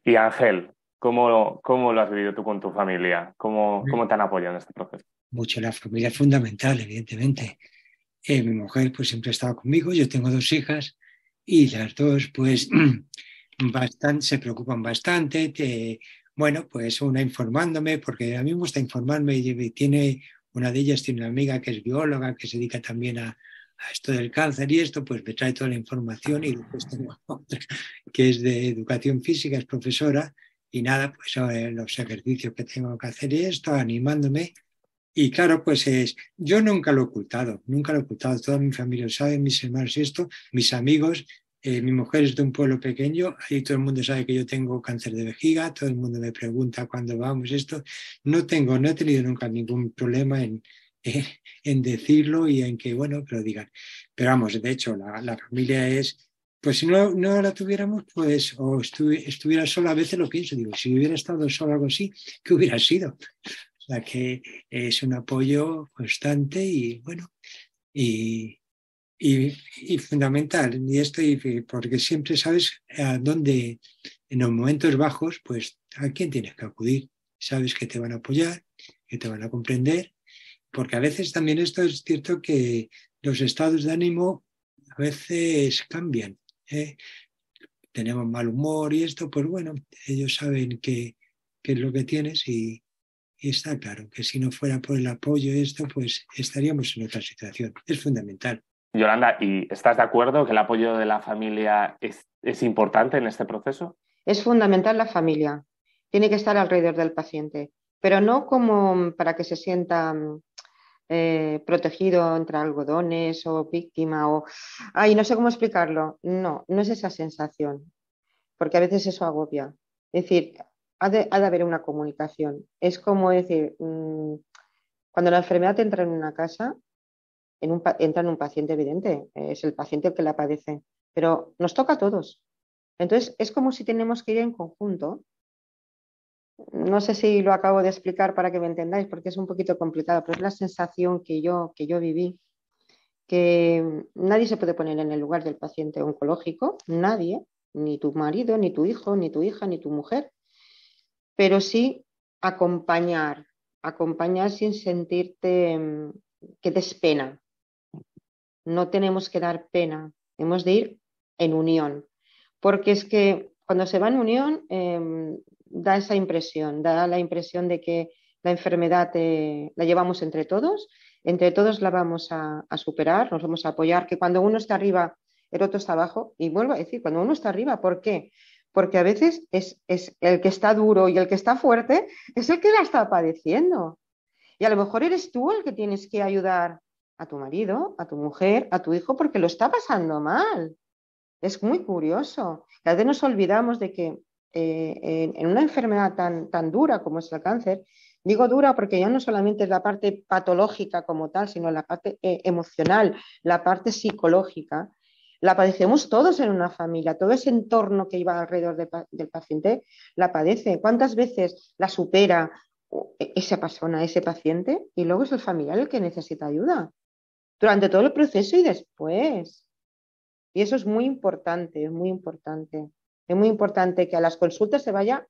Y Ángel, ¿cómo, ¿cómo lo has vivido tú con tu familia? ¿Cómo, cómo te han apoyado en este proceso? Mucho, la familia es fundamental, evidentemente. Eh, mi mujer pues siempre ha estado conmigo, yo tengo dos hijas y las dos pues bastante, se preocupan bastante. Te, bueno, pues una informándome, porque a mí me gusta informarme y tiene, una de ellas tiene una amiga que es bióloga, que se dedica también a, a esto del cáncer y esto, pues me trae toda la información y después tengo otra que es de educación física, es profesora y nada, pues los ejercicios que tengo que hacer y esto, animándome. Y claro, pues es, yo nunca lo he ocultado, nunca lo he ocultado, toda mi familia lo sabe, mis hermanos y esto, mis amigos, eh, mi mujer es de un pueblo pequeño, ahí todo el mundo sabe que yo tengo cáncer de vejiga, todo el mundo me pregunta cuándo vamos esto, no tengo, no he tenido nunca ningún problema en, eh, en decirlo y en que, bueno, que lo digan. Pero vamos, de hecho, la, la familia es, pues si no, no la tuviéramos, pues, o estu, estuviera sola, a veces lo pienso, digo, si hubiera estado sola o algo así, ¿qué hubiera sido? La que es un apoyo constante y bueno y, y, y fundamental y esto y, porque siempre sabes a dónde en los momentos bajos pues a quién tienes que acudir, sabes que te van a apoyar, que te van a comprender, porque a veces también esto es cierto que los estados de ánimo a veces cambian, ¿eh? Tenemos mal humor y esto pues bueno ellos saben que, que es lo que tienes y Y está claro que si no fuera por el apoyo de esto, pues estaríamos en otra situación. Es fundamental. Yolanda, ¿y estás de acuerdo que el apoyo de la familia es, es importante en este proceso? Es fundamental la familia. Tiene que estar alrededor del paciente, pero no como para que se sienta eh, protegido entre algodones o víctima o... Ay, no sé cómo explicarlo. No, no es esa sensación, porque a veces eso agobia. Es decir... Ha de, ha de haber una comunicación. Es como decir, mmm, cuando la enfermedad entra en una casa, en un, entra en un paciente evidente, es el paciente el que la padece, pero nos toca a todos. Entonces, es como si tenemos que ir en conjunto. No sé si lo acabo de explicar para que me entendáis, porque es un poquito complicado, pero es la sensación que yo, que yo viví, que nadie se puede poner en el lugar del paciente oncológico, nadie, ni tu marido, ni tu hijo, ni tu hija, ni tu mujer, pero sí acompañar, acompañar sin sentirte que des pena. No tenemos que dar pena, hemos de ir en unión, porque es que cuando se va en unión eh, da esa impresión, da la impresión de que la enfermedad eh, la llevamos entre todos, entre todos la vamos a, a superar, nos vamos a apoyar, que cuando uno está arriba el otro está abajo, y vuelvo a decir, cuando uno está arriba, ¿por qué? Porque a veces es, es el que está duro y el que está fuerte es el que la está padeciendo. Y a lo mejor eres tú el que tienes que ayudar a tu marido, a tu mujer, a tu hijo, porque lo está pasando mal. Es muy curioso. A veces nos olvidamos de que eh, en una enfermedad tan, tan dura como es el cáncer, digo dura porque ya no solamente es la parte patológica como tal, sino la parte eh, emocional, la parte psicológica, la padecemos todos en una familia, todo ese entorno que iba alrededor de, del paciente la padece. ¿Cuántas veces la supera esa persona, ese paciente, y luego es el familiar el que necesita ayuda durante todo el proceso y después. Y eso es muy importante, es muy importante. Es muy importante que a las consultas se vaya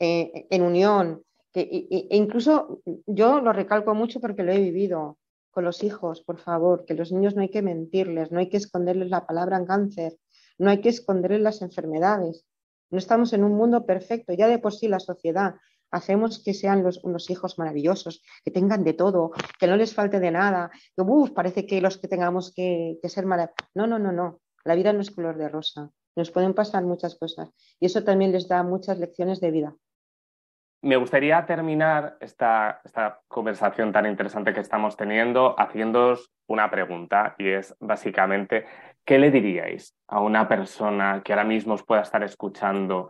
eh, en unión. Que, e, e incluso yo lo recalco mucho porque lo he vivido con los hijos, por favor, que los niños no hay que mentirles, no hay que esconderles la palabra cáncer, no hay que esconderles las enfermedades. No estamos en un mundo perfecto, ya de por sí la sociedad. Hacemos que sean los, unos hijos maravillosos, que tengan de todo, que no les falte de nada. Que, uf, parece que los que tengamos que, que ser maravillosos. No, no, no, no. La vida no es color de rosa. Nos pueden pasar muchas cosas. Y eso también les da muchas lecciones de vida. Me gustaría terminar esta, esta conversación tan interesante que estamos teniendo haciéndoos una pregunta. Y es básicamente, ¿qué le diríais a una persona que ahora mismo os pueda estar escuchando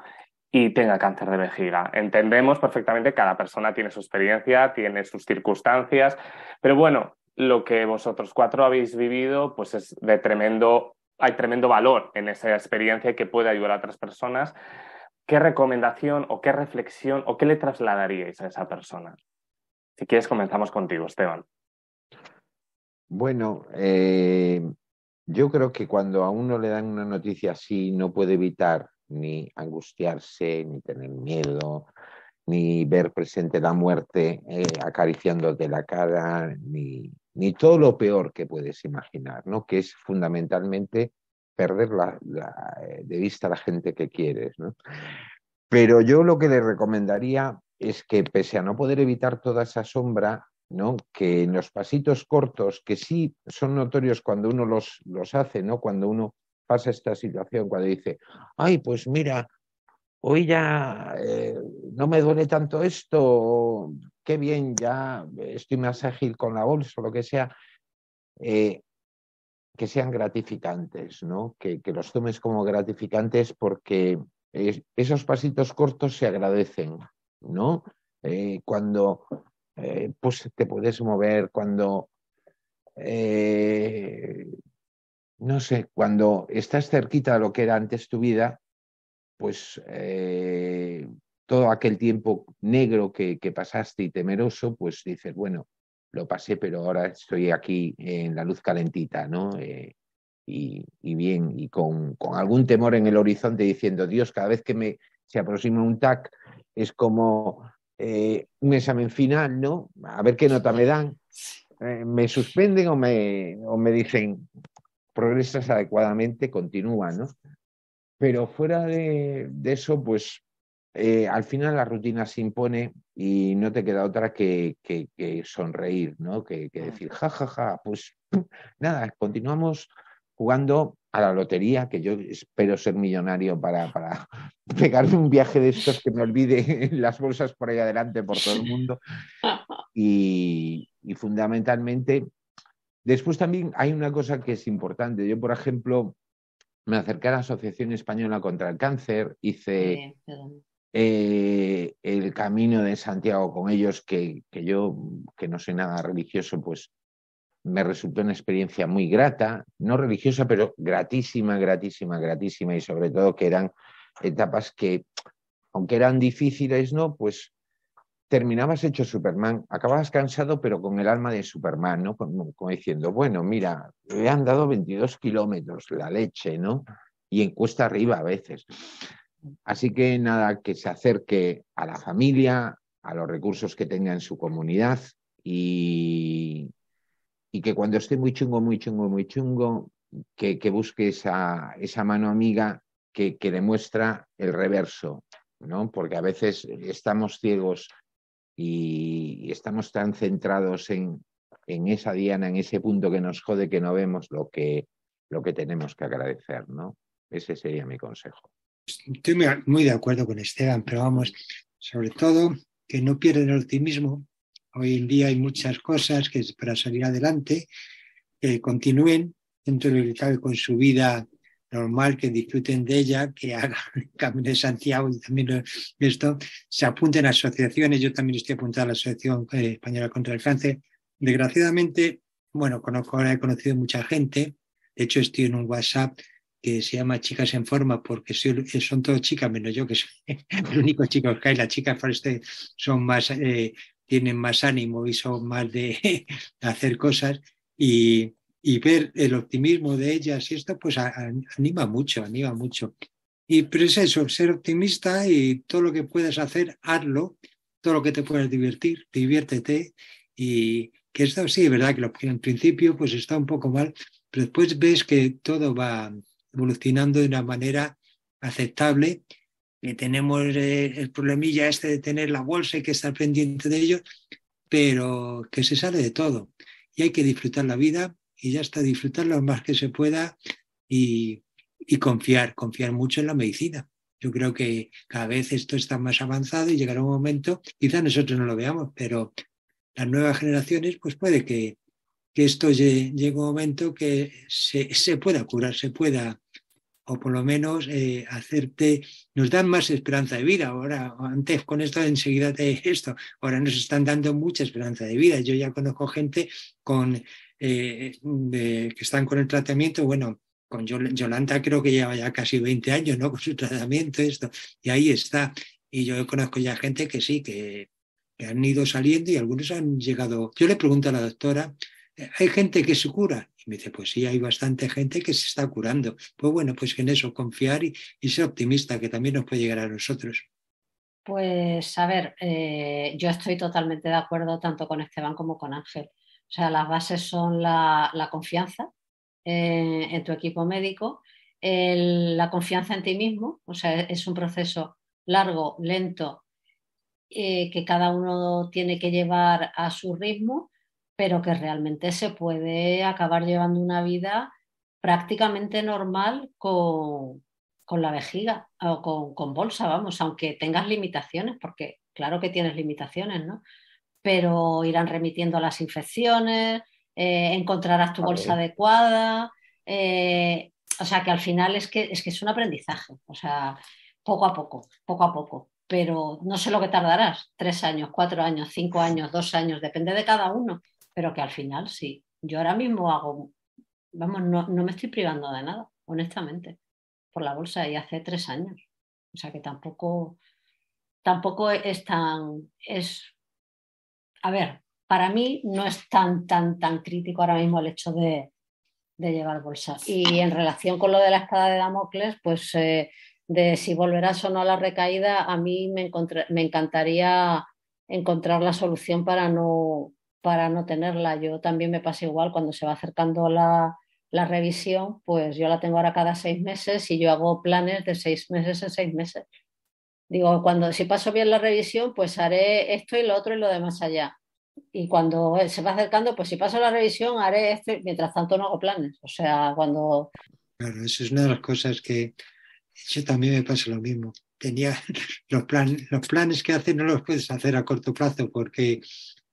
y tenga cáncer de vejiga? Entendemos perfectamente que cada persona tiene su experiencia, tiene sus circunstancias, pero bueno, lo que vosotros cuatro habéis vivido, pues es de tremendo, hay tremendo valor en esa experiencia que puede ayudar a otras personas. ¿Qué recomendación o qué reflexión o qué le trasladaríais a esa persona? Si quieres, comenzamos contigo, Esteban. Bueno, eh, yo creo que cuando a uno le dan una noticia así, no puede evitar ni angustiarse, ni tener miedo, ni ver presente la muerte eh, acariciándote la cara, ni, ni todo lo peor que puedes imaginar, ¿no? Que es fundamentalmente perder la, la, de vista a la gente que quieres, ¿no? Pero yo lo que le recomendaría es que, pese a no poder evitar toda esa sombra, ¿no?, que en los pasitos cortos, que sí son notorios cuando uno los, los hace, ¿no?, cuando uno pasa esta situación, cuando dice, ay, pues mira, hoy ya eh, no me duele tanto esto, qué bien, ya estoy más ágil con la bolsa, o lo que sea, eh, que sean gratificantes, ¿no? Que, que los tomes como gratificantes, porque es, esos pasitos cortos se agradecen, ¿no? Eh, cuando eh, pues te puedes mover, cuando... Eh, No sé, cuando estás cerquita de lo que era antes tu vida, pues eh, todo aquel tiempo negro que, que pasaste y temeroso, pues dices, bueno, lo pasé, pero ahora estoy aquí en la luz calentita, ¿no? Eh, y, y bien, y con, con algún temor en el horizonte diciendo, Dios, cada vez que me se aproxima un T A C es como eh, un examen final, ¿no? A ver qué nota me dan. Eh, me suspenden o me, o me dicen... progresas adecuadamente, continúa, ¿no? Pero fuera de, de eso, pues eh, al final la rutina se impone y no te queda otra que, que, que sonreír, ¿no? Que, que decir, ja, ja, ja, pues nada, continuamos jugando a la lotería, que yo espero ser millonario para, para pegarme un viaje de estos que me olvide las bolsas por ahí adelante, por todo el mundo. Y, y fundamentalmente... Después también hay una cosa que es importante. Yo, por ejemplo, me acerqué a la Asociación Española contra el Cáncer, hice bien, eh, el Camino de Santiago con ellos, que, que yo, que no soy nada religioso, pues me resultó una experiencia muy grata, no religiosa, pero gratísima, gratísima, gratísima, y sobre todo que eran etapas que, aunque eran difíciles, ¿no?, pues... terminabas hecho Superman, acababas cansado pero con el alma de Superman, ¿no? Como, como diciendo, bueno, mira, he andado veintidós kilómetros, la leche, ¿no? Y en cuesta arriba a veces. Así que nada, que se acerque a la familia, a los recursos que tenga en su comunidad y, y que cuando esté muy chungo, muy chungo, muy chungo, que, que busque esa, esa mano amiga que, que demuestra el reverso, ¿no? Porque a veces estamos ciegos y estamos tan centrados en, en esa diana, en ese punto que nos jode, que no vemos lo que, lo que tenemos que agradecer, ¿no? Ese sería mi consejo. Estoy muy de acuerdo con Esteban, pero vamos, sobre todo que no pierdan el optimismo. Hoy en día hay muchas cosas que para salir adelante, que continúen dentro de lo que cabe con su vida normal, que disfruten de ella, que hagan el Camino de Santiago y también esto, se apunten a asociaciones. Yo también estoy apuntado a la Asociación Española contra el Cáncer. Desgraciadamente, bueno, conozco, ahora he conocido mucha gente, de hecho estoy en un WhatsApp que se llama Chicas en Forma, porque son todas chicas, menos yo, que soy el único chico que hay. Las chicas son más, eh, tienen más ánimo y son más de hacer cosas, y, y ver el optimismo de ellas y esto, pues a, a, anima mucho, anima mucho. Y pero es eso, ser optimista, y todo lo que puedas hacer, hazlo, todo lo que te puedas divertir, diviértete, y que esto sí, es verdad que lo, en principio pues está un poco mal, pero después ves que todo va evolucionando de una manera aceptable, que tenemos eh, el problemilla este de tener la bolsa y que estar pendiente de ello, pero que se sale de todo y hay que disfrutar la vida y ya está, disfrutar lo más que se pueda y, y confiar, confiar mucho en la medicina. Yo creo que cada vez esto está más avanzado y llegará un momento, quizás nosotros no lo veamos, pero las nuevas generaciones, pues puede que, que esto llegue, llegue un momento que se, se pueda curar, se pueda... o por lo menos eh, hacerte, nos dan más esperanza de vida. Ahora, antes con esto, enseguida te esto, ahora nos están dando mucha esperanza de vida. Yo ya conozco gente con, eh, de, que están con el tratamiento, bueno, con Yol- Yolanda creo que lleva ya casi veinte años, ¿no?, con su tratamiento, esto, y ahí está. Y yo conozco ya gente que sí, que, que han ido saliendo y algunos han llegado. Yo le pregunto a la doctora, ¿hay gente que se cura? Y me dice, pues sí, hay bastante gente que se está curando. Pues bueno, pues en eso, confiar y, y ser optimista, que también nos puede llegar a nosotros. Pues a ver, eh, yo estoy totalmente de acuerdo tanto con Esteban como con Ángel. O sea, las bases son la, la confianza eh, en tu equipo médico, el, la confianza en ti mismo. O sea, es un proceso largo, lento, eh, que cada uno tiene que llevar a su ritmo, pero que realmente se puede acabar llevando una vida prácticamente normal con, con la vejiga o con, con bolsa, vamos, aunque tengas limitaciones, porque claro que tienes limitaciones, ¿no? Pero irán remitiendo las infecciones, eh, encontrarás tu bolsa adecuada, eh, o sea que al final es que, es que es un aprendizaje, o sea, poco a poco, poco a poco. Pero no sé lo que tardarás, tres años, cuatro años, cinco años, dos años, depende de cada uno. Pero que al final sí, yo ahora mismo hago, vamos, no, no me estoy privando de nada, honestamente, por la bolsa, y hace tres años. O sea que tampoco, tampoco es tan, es, a ver, para mí no es tan, tan, tan crítico ahora mismo el hecho de, de llevar bolsa. Y en relación con lo de la espada de Damocles, pues eh, de si volverás o no a la recaída, a mí me, encontré, me encantaría encontrar la solución para no... para no tenerla. Yo también me pasa igual, cuando se va acercando la, la revisión, pues yo la tengo ahora cada seis meses y yo hago planes de seis meses en seis meses. Digo, cuando si paso bien la revisión, pues haré esto y lo otro y lo demás allá. Y cuando se va acercando, pues si paso la revisión, haré esto y mientras tanto no hago planes. O sea, cuando... Claro, eso es una de las cosas que yo también me pasa lo mismo. Tenía los, plan, los planes que haces no los puedes hacer a corto plazo porque...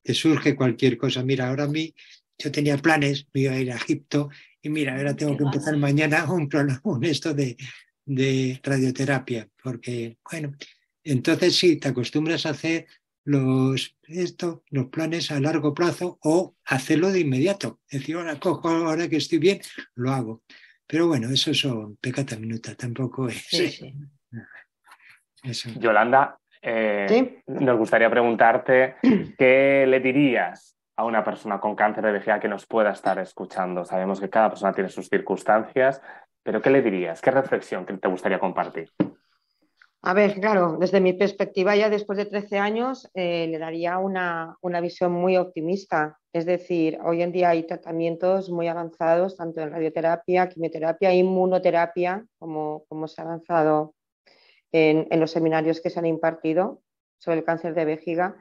te surge cualquier cosa. Mira, ahora a mí, yo tenía planes, me iba a ir a Egipto, y mira, ahora tengo que empezar mañana un programa, un esto de, de radioterapia, porque, bueno, entonces sí, te acostumbras a hacer los, esto, los planes a largo plazo o hacerlo de inmediato. Es decir, ahora cojo, ahora que estoy bien, lo hago. Pero bueno, eso son peccata minuta, tampoco es... Sí, sí. Eso. Yolanda... Eh, ¿Sí? Nos gustaría preguntarte qué le dirías a una persona con cáncer de vejiga que nos pueda estar escuchando. Sabemos que cada persona tiene sus circunstancias, pero ¿qué le dirías? ¿Qué reflexión te gustaría compartir? A ver, claro, desde mi perspectiva ya después de trece años eh, le daría una, una visión muy optimista. Es decir, hoy en día hay tratamientos muy avanzados, tanto en radioterapia, quimioterapia, inmunoterapia, como, como se ha avanzado En, en los seminarios que se han impartido sobre el cáncer de vejiga.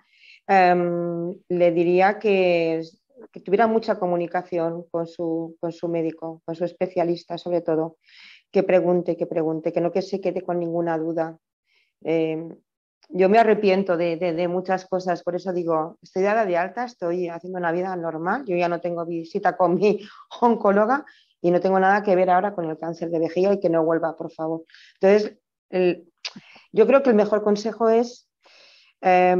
eh, le diría que, que tuviera mucha comunicación con su, con su médico, con su especialista sobre todo, que pregunte, que pregunte, que no que se quede con ninguna duda. Eh, yo me arrepiento de, de, de muchas cosas, por eso digo, estoy dada de alta, estoy haciendo una vida normal, yo ya no tengo visita con mi oncóloga y no tengo nada que ver ahora con el cáncer de vejiga, y que no vuelva, por favor. Entonces, el... yo creo que el mejor consejo es eh,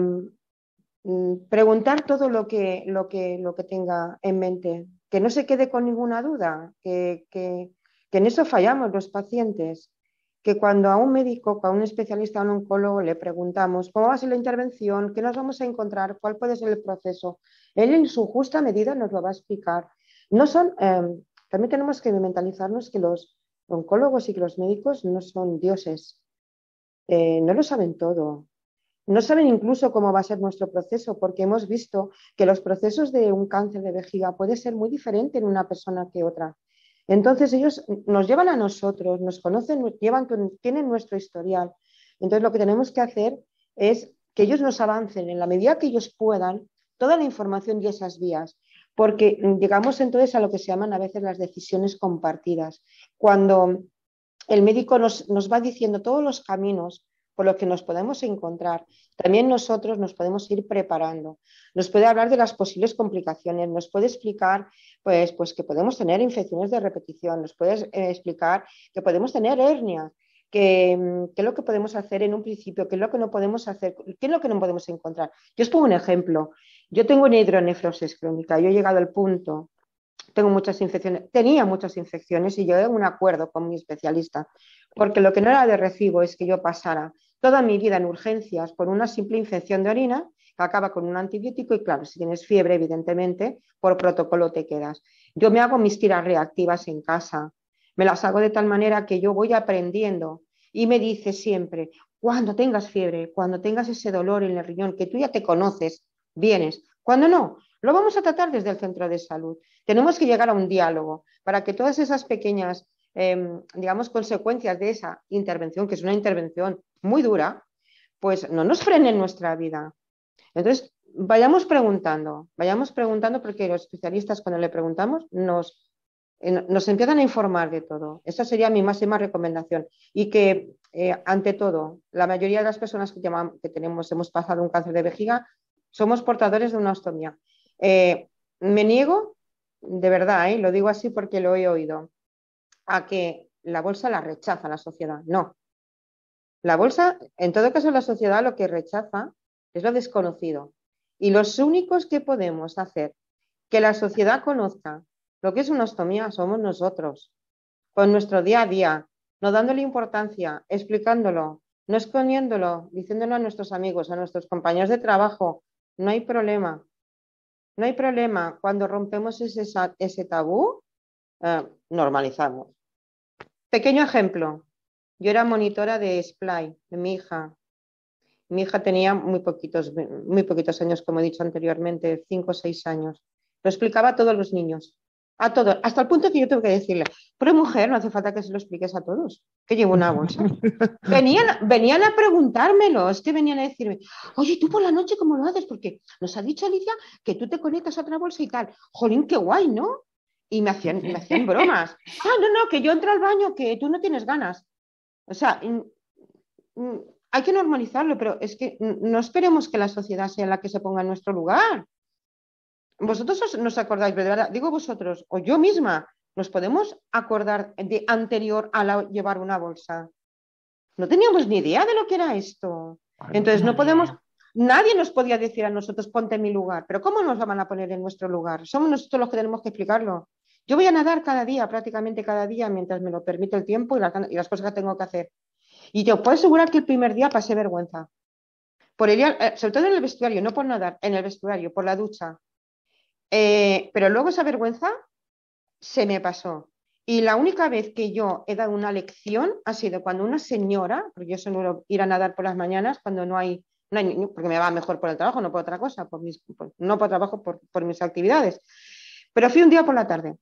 preguntar todo lo que, lo, que, lo que tenga en mente, que no se quede con ninguna duda, que, que, que en eso fallamos los pacientes, que cuando a un médico, a un especialista, a un oncólogo le preguntamos cómo va a ser la intervención, qué nos vamos a encontrar, cuál puede ser el proceso, él en su justa medida nos lo va a explicar. No son, eh, también tenemos que mentalizarnos que los oncólogos y que los médicos no son dioses, eh, no lo saben todo. No saben incluso cómo va a ser nuestro proceso, porque hemos visto que los procesos de un cáncer de vejiga pueden ser muy diferentes en una persona que otra. Entonces ellos nos llevan a nosotros, nos conocen, llevan, tienen nuestro historial. Entonces lo que tenemos que hacer es que ellos nos avancen, en la medida que ellos puedan, toda la información y esas vías. Porque llegamos entonces a lo que se llaman a veces las decisiones compartidas. Cuando el médico nos, nos va diciendo todos los caminos por los que nos podemos encontrar, también nosotros nos podemos ir preparando. Nos puede hablar de las posibles complicaciones, nos puede explicar pues, pues que podemos tener infecciones de repetición, nos puede eh, explicar que podemos tener hernia, que, que es lo que podemos hacer en un principio, que es lo que no podemos hacer, qué es lo que no podemos encontrar. Yo os pongo un ejemplo. Yo tengo una hidronefrosis crónica, yo he llegado al punto, tengo muchas infecciones, tenía muchas infecciones y llegué a un acuerdo con mi especialista, porque lo que no era de recibo es que yo pasara toda mi vida en urgencias por una simple infección de orina que acaba con un antibiótico y claro, si tienes fiebre, evidentemente, por protocolo te quedas. Yo me hago mis tiras reactivas en casa, me las hago de tal manera que yo voy aprendiendo y me dice siempre, cuando tengas fiebre, cuando tengas ese dolor en el riñón, que tú ya te conoces, vienes. Cuando no, lo vamos a tratar desde el centro de salud. Tenemos que llegar a un diálogo para que todas esas pequeñas, eh, digamos, consecuencias de esa intervención, que es una intervención muy dura, pues no nos frenen nuestra vida. Entonces, vayamos preguntando, vayamos preguntando porque los especialistas cuando le preguntamos nos, eh, nos empiezan a informar de todo. Esa sería mi máxima recomendación. Y que, eh, ante todo, la mayoría de las personas que, llamamos, que tenemos, hemos pasado un cáncer de vejiga, somos portadores de una ostomía. Eh, me niego, de verdad, eh, lo digo así porque lo he oído, a que la bolsa la rechaza la sociedad. No. La bolsa, en todo caso, la sociedad lo que rechaza es lo desconocido. Y los únicos que podemos hacer que la sociedad conozca lo que es una ostomía somos nosotros, con nuestro día a día, no dándole importancia, explicándolo, no escondiéndolo, diciéndolo a nuestros amigos, a nuestros compañeros de trabajo. No hay problema, no hay problema. Cuando rompemos ese, ese tabú, eh, normalizamos. Pequeño ejemplo, yo era monitora de Splay, de mi hija. Mi hija tenía muy poquitos, muy poquitos años, como he dicho anteriormente, cinco o seis años. Lo explicaba a todos los niños, a todos, hasta el punto que yo tengo que decirle, pero mujer, no hace falta que se lo expliques a todos, que llevo una bolsa. Venían, venían a preguntármelo, es que venían a decirme, oye, ¿tú por la noche cómo lo haces? Porque nos ha dicho Alicia que tú te conectas a otra bolsa y tal. Jolín, qué guay, ¿no? Y me hacían, me hacían bromas. Ah, no, no, que yo entro al baño, que tú no tienes ganas. O sea, hay que normalizarlo, pero es que no esperemos que la sociedad sea la que se ponga en nuestro lugar. Vosotros os, nos acordáis, de verdad, digo vosotros, o yo misma, nos podemos acordar de anterior a la, llevar una bolsa. No teníamos ni idea de lo que era esto. Entonces no podemos, nadie nos podía decir a nosotros, ponte en mi lugar. Pero ¿cómo nos van a poner en nuestro lugar? Somos nosotros los que tenemos que explicarlo. Yo voy a nadar cada día, prácticamente cada día, mientras me lo permite el tiempo y las, y las cosas que tengo que hacer. Y yo puedo asegurar que el primer día pasé vergüenza. Por el, sobre todo en el vestuario, no por nadar, en el vestuario, por la ducha. Eh, pero luego esa vergüenza se me pasó. Y la única vez que yo he dado una lección ha sido cuando una señora, porque yo suelo ir a nadar por las mañanas cuando no hay, no hay porque me va mejor por el trabajo, no por otra cosa, por mis, por, no por trabajo, por, por mis actividades. Pero fui un día por la tarde.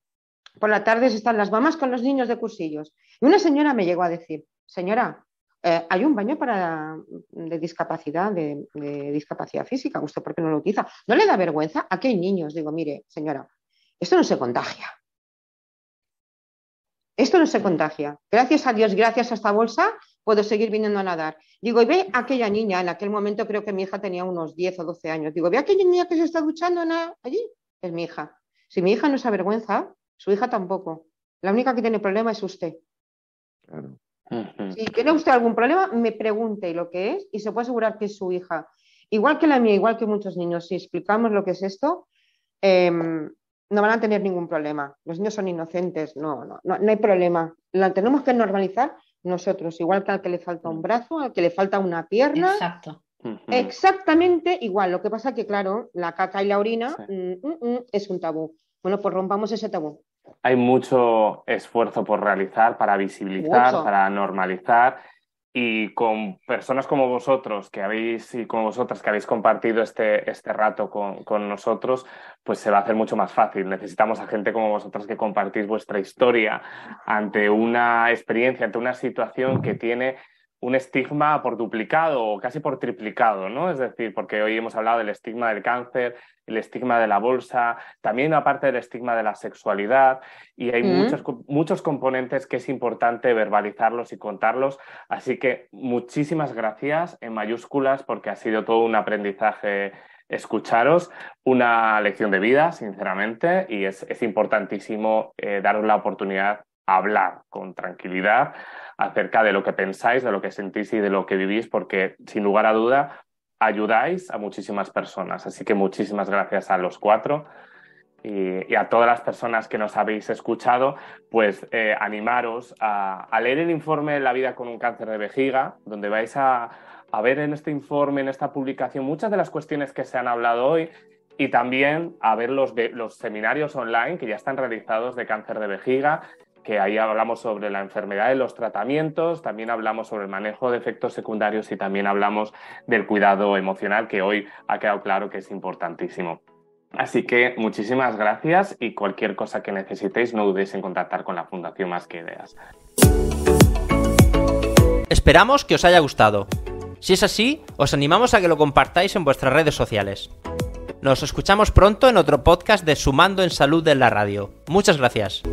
Por la tarde están las mamás con los niños de cursillos. Y una señora me llegó a decir, señora, eh, hay un baño para, de discapacidad, de, de discapacidad física, ¿usted por qué no lo utiliza? ¿No le da vergüenza? Aquí hay niños. Digo, mire, señora, esto no se contagia. Esto no se contagia. Gracias a Dios, gracias a esta bolsa, puedo seguir viniendo a nadar. Digo, y ve aquella niña, en aquel momento creo que mi hija tenía unos diez o doce años. Digo, ve aquella niña que se está duchando allí, es mi hija. Si mi hija no se avergüenza, su hija tampoco. La única que tiene problema es usted. Claro. Si tiene usted algún problema, me pregunte lo que es y se puede asegurar que es su hija. Igual que la mía, igual que muchos niños, si explicamos lo que es esto, eh, no van a tener ningún problema. Los niños son inocentes, no, no, no, no hay problema. La tenemos que normalizar nosotros, igual que al que le falta un brazo, al que le falta una pierna. Exacto. Exactamente igual. Lo que pasa es que, claro, la caca y la orina sí. mm, mm, mm, es un tabú. Bueno, pues rompamos ese tabú. Hay mucho esfuerzo por realizar para visibilizar, mucho. para normalizar. Y con personas como vosotros que habéis y como vosotras que habéis compartido este, este rato con, con nosotros, pues se va a hacer mucho más fácil. Necesitamos a gente como vosotras que compartís vuestra historia ante una experiencia, ante una situación que tiene un estigma por duplicado o casi por triplicado, ¿no? Es decir, porque hoy hemos hablado del estigma del cáncer, el estigma de la bolsa, también aparte del estigma de la sexualidad, y hay ¿Mm? muchos, muchos componentes que es importante verbalizarlos y contarlos, así que muchísimas gracias en mayúsculas porque ha sido todo un aprendizaje escucharos, una lección de vida, sinceramente, y es, es importantísimo eh, daros la oportunidad a hablar con tranquilidad acerca de lo que pensáis, de lo que sentís y de lo que vivís, porque sin lugar a duda ayudáis a muchísimas personas. Así que muchísimas gracias a los cuatro y, y a todas las personas que nos habéis escuchado, pues eh, animaros a, a leer el informe La vida con un cáncer de vejiga, donde vais a, a ver en este informe, en esta publicación, muchas de las cuestiones que se han hablado hoy y también a ver los, los seminarios online que ya están realizados de cáncer de vejiga, que ahí hablamos sobre la enfermedad y los tratamientos, también hablamos sobre el manejo de efectos secundarios y también hablamos del cuidado emocional, que hoy ha quedado claro que es importantísimo. Así que muchísimas gracias y cualquier cosa que necesitéis no dudéis en contactar con la Fundación Más que Ideas. Esperamos que os haya gustado. Si es así, os animamos a que lo compartáis en vuestras redes sociales. Nos escuchamos pronto en otro podcast de Sumando en Salud de la radio. Muchas gracias.